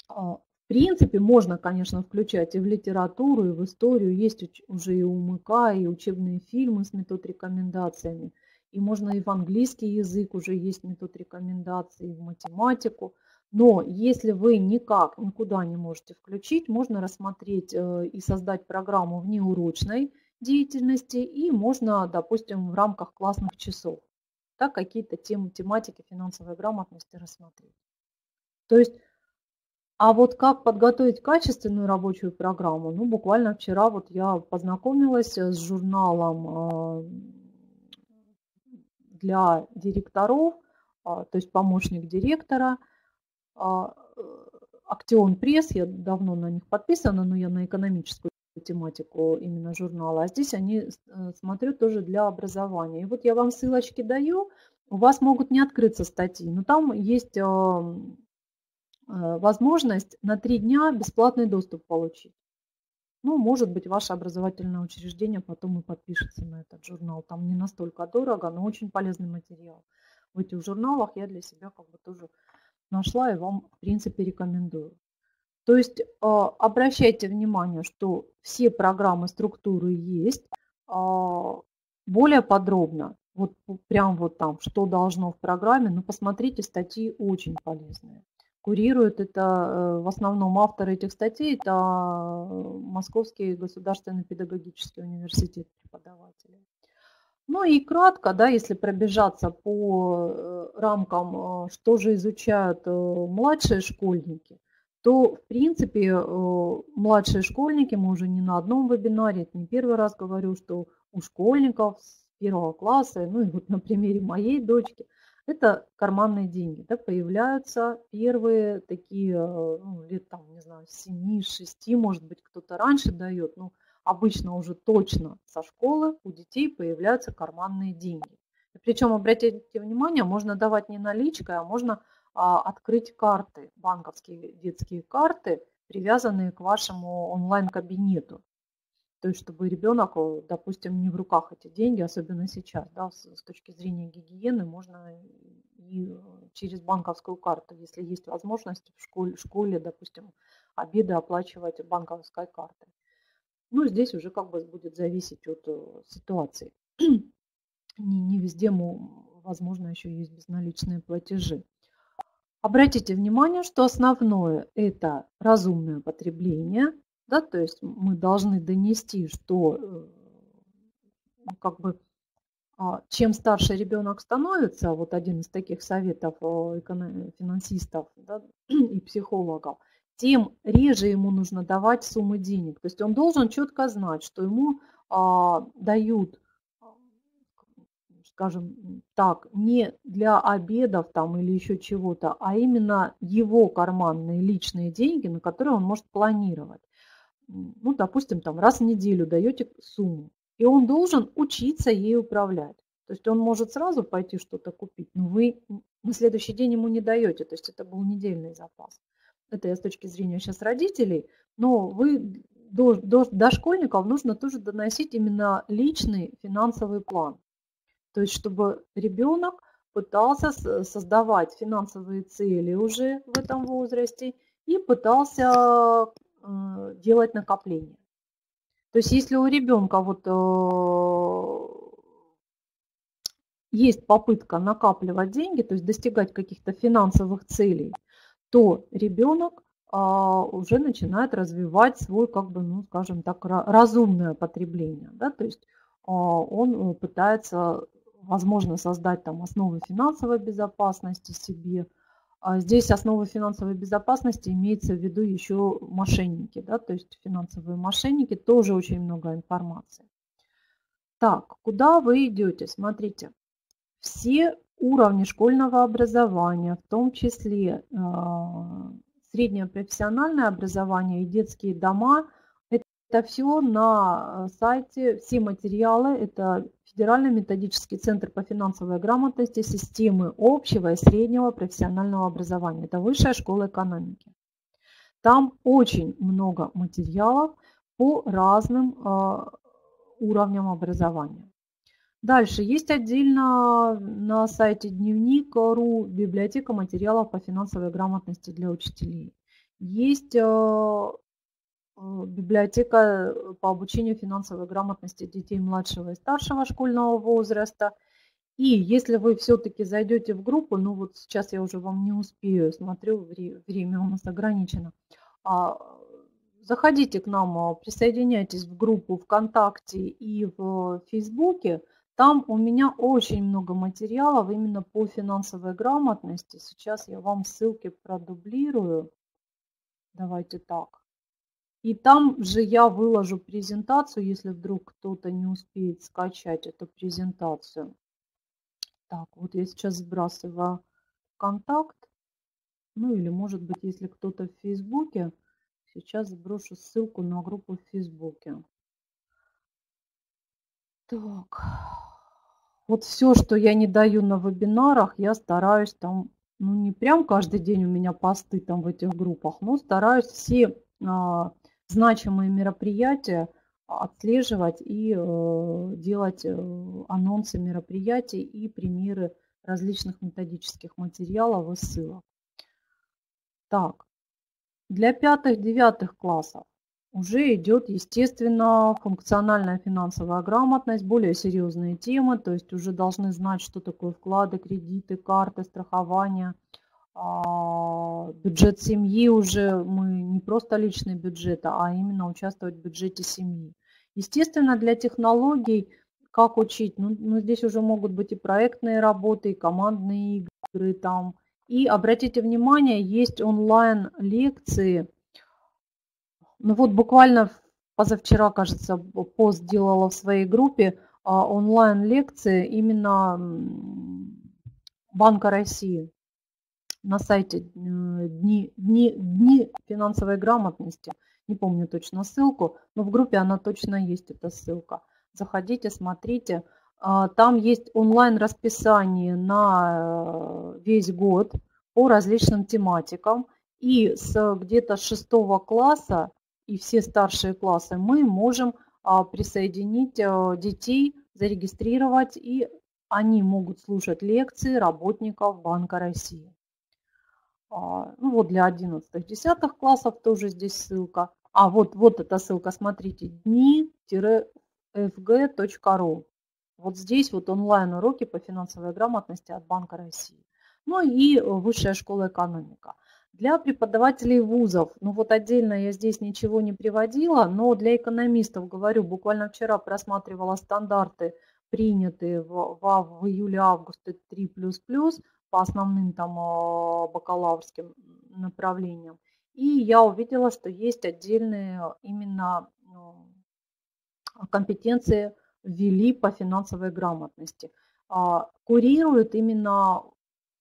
в принципе можно, конечно, включать и в литературу, и в историю. Есть уже и УМК, и учебные фильмы с метод-рекомендациями. И можно и в английский язык уже есть метод-рекомендации, и в математику. Но если вы никак, никуда не можете включить, можно рассмотреть и создать программу внеурочной деятельности. И можно, допустим, в рамках классных часов, да, какие-то темы, тематики финансовой грамотности рассмотреть. То есть, а вот как подготовить качественную рабочую программу? Ну, буквально вчера вот я познакомилась с журналом для директоров, то есть помощник директора, Актион Пресс, я давно на них подписана, но я на экономическую тематику именно журнала, а здесь они, смотрю, тоже для образования. И вот я вам ссылочки даю, у вас могут не открыться статьи, но там есть возможность на 3 дня бесплатный доступ получить. Ну, может быть, ваше образовательное учреждение потом и подпишется на этот журнал. Там не настолько дорого, но очень полезный материал. В этих журналах я для себя как бы тоже нашла и вам, в принципе, рекомендую. То есть обращайте внимание, что все программы, структуры есть. Более подробно, вот прям вот там, что должно в программе, ну, посмотрите, статьи очень полезные. Курируют это в основном авторы этих статей, это Московский государственный педагогический университет преподавателей. Ну и кратко, да, если пробежаться по рамкам, что же изучают младшие школьники, то, в принципе, младшие школьники, мы уже не на одном вебинаре, это не первый раз говорю, что у школьников с 1 класса, ну и вот на примере моей дочки, это карманные деньги, да, появляются первые такие, ну, лет там, не знаю, 7-6, может быть, кто-то раньше дает, но обычно уже точно со школы у детей появляются карманные деньги. И причем, обратите внимание, можно давать не наличкой, а можно открыть карты, банковские детские карты, привязанные к вашему онлайн-кабинету. То есть, чтобы ребенок, допустим, не в руках эти деньги, особенно сейчас, да, с точки зрения гигиены, можно и через банковскую карту, если есть возможность в школе, допустим, обеды оплачивать банковской картой. Ну, здесь уже как бы будет зависеть от ситуации. Не везде, возможно, еще есть безналичные платежи. Обратите внимание, что основное – это разумное потребление. Да, то есть мы должны донести, что как бы, чем старше ребенок становится, вот один из таких советов финансистов, да, и психологов, тем реже ему нужно давать суммы денег. То есть он должен четко знать, что ему дают, скажем так, не для обедов там или еще чего-то, а именно его карманные личные деньги, на которые он может планировать. Ну, допустим, там раз в неделю даете сумму, и он должен учиться ей управлять. То есть он может сразу пойти что-то купить, но вы на следующий день ему не даете, то есть это был недельный запас. Это я с точки зрения сейчас родителей, но вы до школьников нужно тоже доносить именно личный финансовый план. То есть чтобы ребенок пытался создавать финансовые цели уже в этом возрасте и пытался делать накопление. То есть если у ребенка вот есть попытка накапливать деньги, то есть достигать каких-то финансовых целей, то ребенок уже начинает развивать свой, как бы, ну, скажем так, разумное потребление. Да? То есть он пытается, возможно, создать там основы финансовой безопасности себе. Здесь основы финансовой безопасности имеется в виду еще мошенники, да, то есть финансовые мошенники, тоже очень много информации. Так, куда вы идете? Смотрите, все уровни школьного образования, в том числе среднее профессиональное образование и детские дома, это все на сайте, все материалы, это Федеральный методический центр по финансовой грамотности системы общего и среднего профессионального образования. Это Высшая школа экономики. Там очень много материалов по разным уровням образования. Дальше есть отдельно на сайте Дневник.ру библиотека материалов по финансовой грамотности для учителей. Есть библиотека по обучению финансовой грамотности детей младшего и старшего школьного возраста. И если вы все-таки зайдете в группу, ну вот сейчас я уже вам не успею, смотрю, время у нас ограничено. Заходите к нам, присоединяйтесь в группу ВКонтакте и в Фейсбуке. Там у меня очень много материалов именно по финансовой грамотности. Сейчас я вам ссылки продублирую. Давайте так. И там же я выложу презентацию, если вдруг кто-то не успеет скачать эту презентацию. Так, вот я сейчас сбрасываю ВКонтакт. Ну или, может быть, если кто-то в Фейсбуке, сейчас сброшу ссылку на группу в Фейсбуке. Так, вот все, что я не даю на вебинарах, я стараюсь там, ну не прям каждый день у меня посты там в этих группах, но стараюсь все значимые мероприятия отслеживать и делать анонсы мероприятий и примеры различных методических материалов и ссылок. Так, для 5-9 классов уже идет, естественно, функциональная финансовая грамотность, более серьезные темы, то есть уже должны знать, что такое вклады, кредиты, карты, страхование, бюджет семьи уже, мы не просто личный бюджет, а именно участвовать в бюджете семьи. Естественно, для технологий, как учить, ну здесь уже могут быть и проектные работы, и командные игры там. И обратите внимание, есть онлайн-лекции. Ну вот буквально позавчера, кажется, пост делала в своей группе онлайн-лекции именно Банка России на сайте Дни финансовой грамотности. Не помню точно ссылку, но в группе она точно есть, эта ссылка. Заходите, смотрите. Там есть онлайн-расписание на весь год по различным тематикам. И где-то с 6 класса и все старшие классы мы можем присоединить детей, зарегистрировать, и они могут слушать лекции работников Банка России. Ну вот для 11-10 классов тоже здесь ссылка. А вот эта ссылка, смотрите, dni-fg.ru. Вот здесь вот онлайн-уроки по финансовой грамотности от Банка России. Ну и Высшая школа экономики. Для преподавателей вузов, ну вот отдельно я здесь ничего не приводила, но для экономистов говорю, буквально вчера просматривала стандарты, принятые в июле-августе 3++ по основным там бакалаврским направлениям. И я увидела, что есть отдельные именно компетенции, ввели по финансовой грамотности. Курирует именно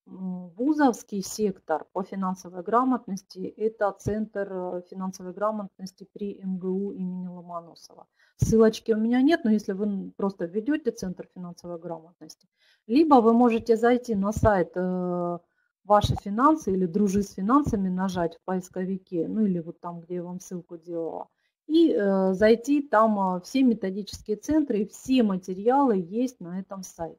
вузовский сектор по финансовой грамотности. Это Центр финансовой грамотности при МГУ имени Ломоносова. Ссылочки у меня нет, но если вы просто введете Центр финансовой грамотности, либо вы можете зайти на сайт «Ваши финансы» или «Дружи с финансами», нажать в поисковике, ну или вот там, где я вам ссылку делала, и зайти, там все методические центры и все материалы есть на этом сайте.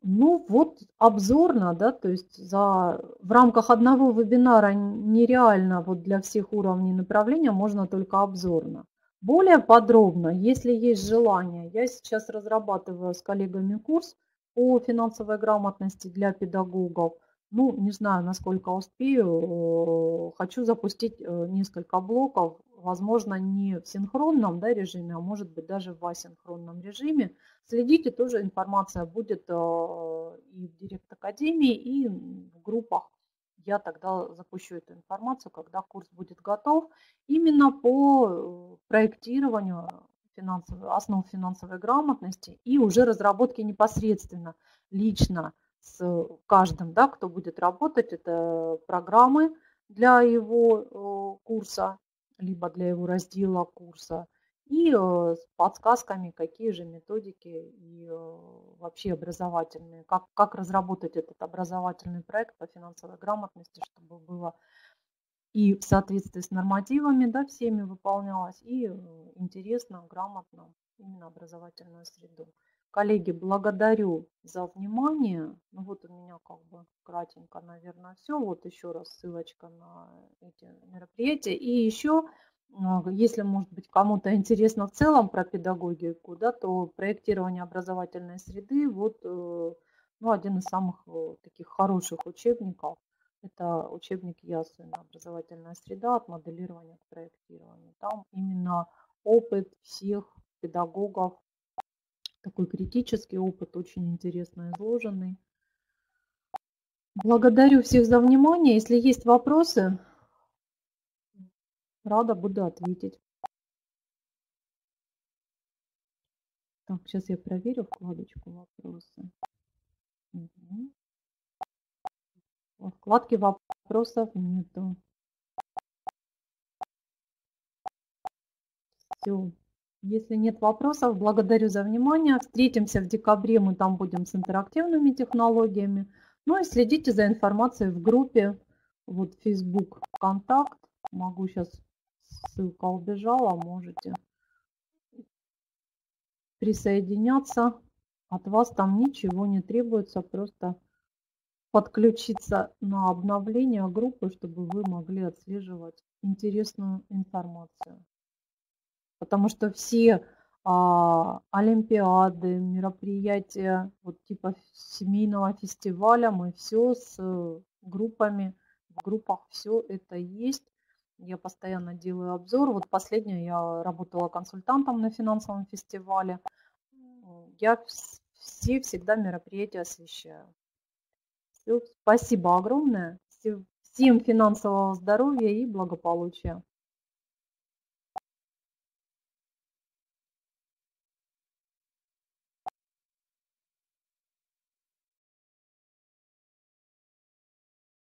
Ну вот обзорно, да, то есть в рамках одного вебинара нереально вот для всех уровней направления, можно только обзорно. Более подробно, если есть желание, я сейчас разрабатываю с коллегами курс по финансовой грамотности для педагогов. Ну, не знаю, насколько успею, хочу запустить несколько блоков, возможно, не в синхронном, да, режиме, а может быть даже в асинхронном режиме. Следите, тоже информация будет и в Директ-Академии, и в группах. Я тогда запущу эту информацию, когда курс будет готов, именно по проектированию основ финансовой грамотности и уже разработке непосредственно лично с каждым, да, кто будет работать, это программы для его курса, либо для его раздела курса, и с подсказками, какие же методики и вообще образовательные, как разработать этот образовательный проект по финансовой грамотности, чтобы было и в соответствии с нормативами, да, всеми выполнялось, и интересно, грамотно, именно образовательную среду. Коллеги, благодарю за внимание. Ну вот у меня как бы кратенько, наверное, все. Вот еще раз ссылочка на эти мероприятия. И еще, если, может быть, кому-то интересно в целом про педагогику, да, то проектирование образовательной среды, вот, ну, один из самых таких хороших учебников. Это учебник Ясвина «Образовательная среда. От моделирования к проектированию». Там именно опыт всех педагогов такой критический опыт, очень интересно изложенный. Благодарю всех за внимание. Если есть вопросы, рада буду ответить. Так, сейчас я проверю вкладочку «Вопросы». Угу. Во вкладке «Вопросов» нету. Все. Если нет вопросов, благодарю за внимание. Встретимся в декабре, мы там будем с интерактивными технологиями. Ну и следите за информацией в группе. Вот Facebook, ВКонтакте. Могу сейчас, ссылка убежала, можете присоединяться. От вас там ничего не требуется, просто подключиться на обновление группы, чтобы вы могли отслеживать интересную информацию. Потому что все олимпиады, мероприятия вот типа семейного фестиваля, мы все с группами, в группах все это есть. Я постоянно делаю обзор. Вот последнее, я работала консультантом на финансовом фестивале. Я все всегда мероприятия освещаю. Все, спасибо огромное. Всем финансового здоровья и благополучия.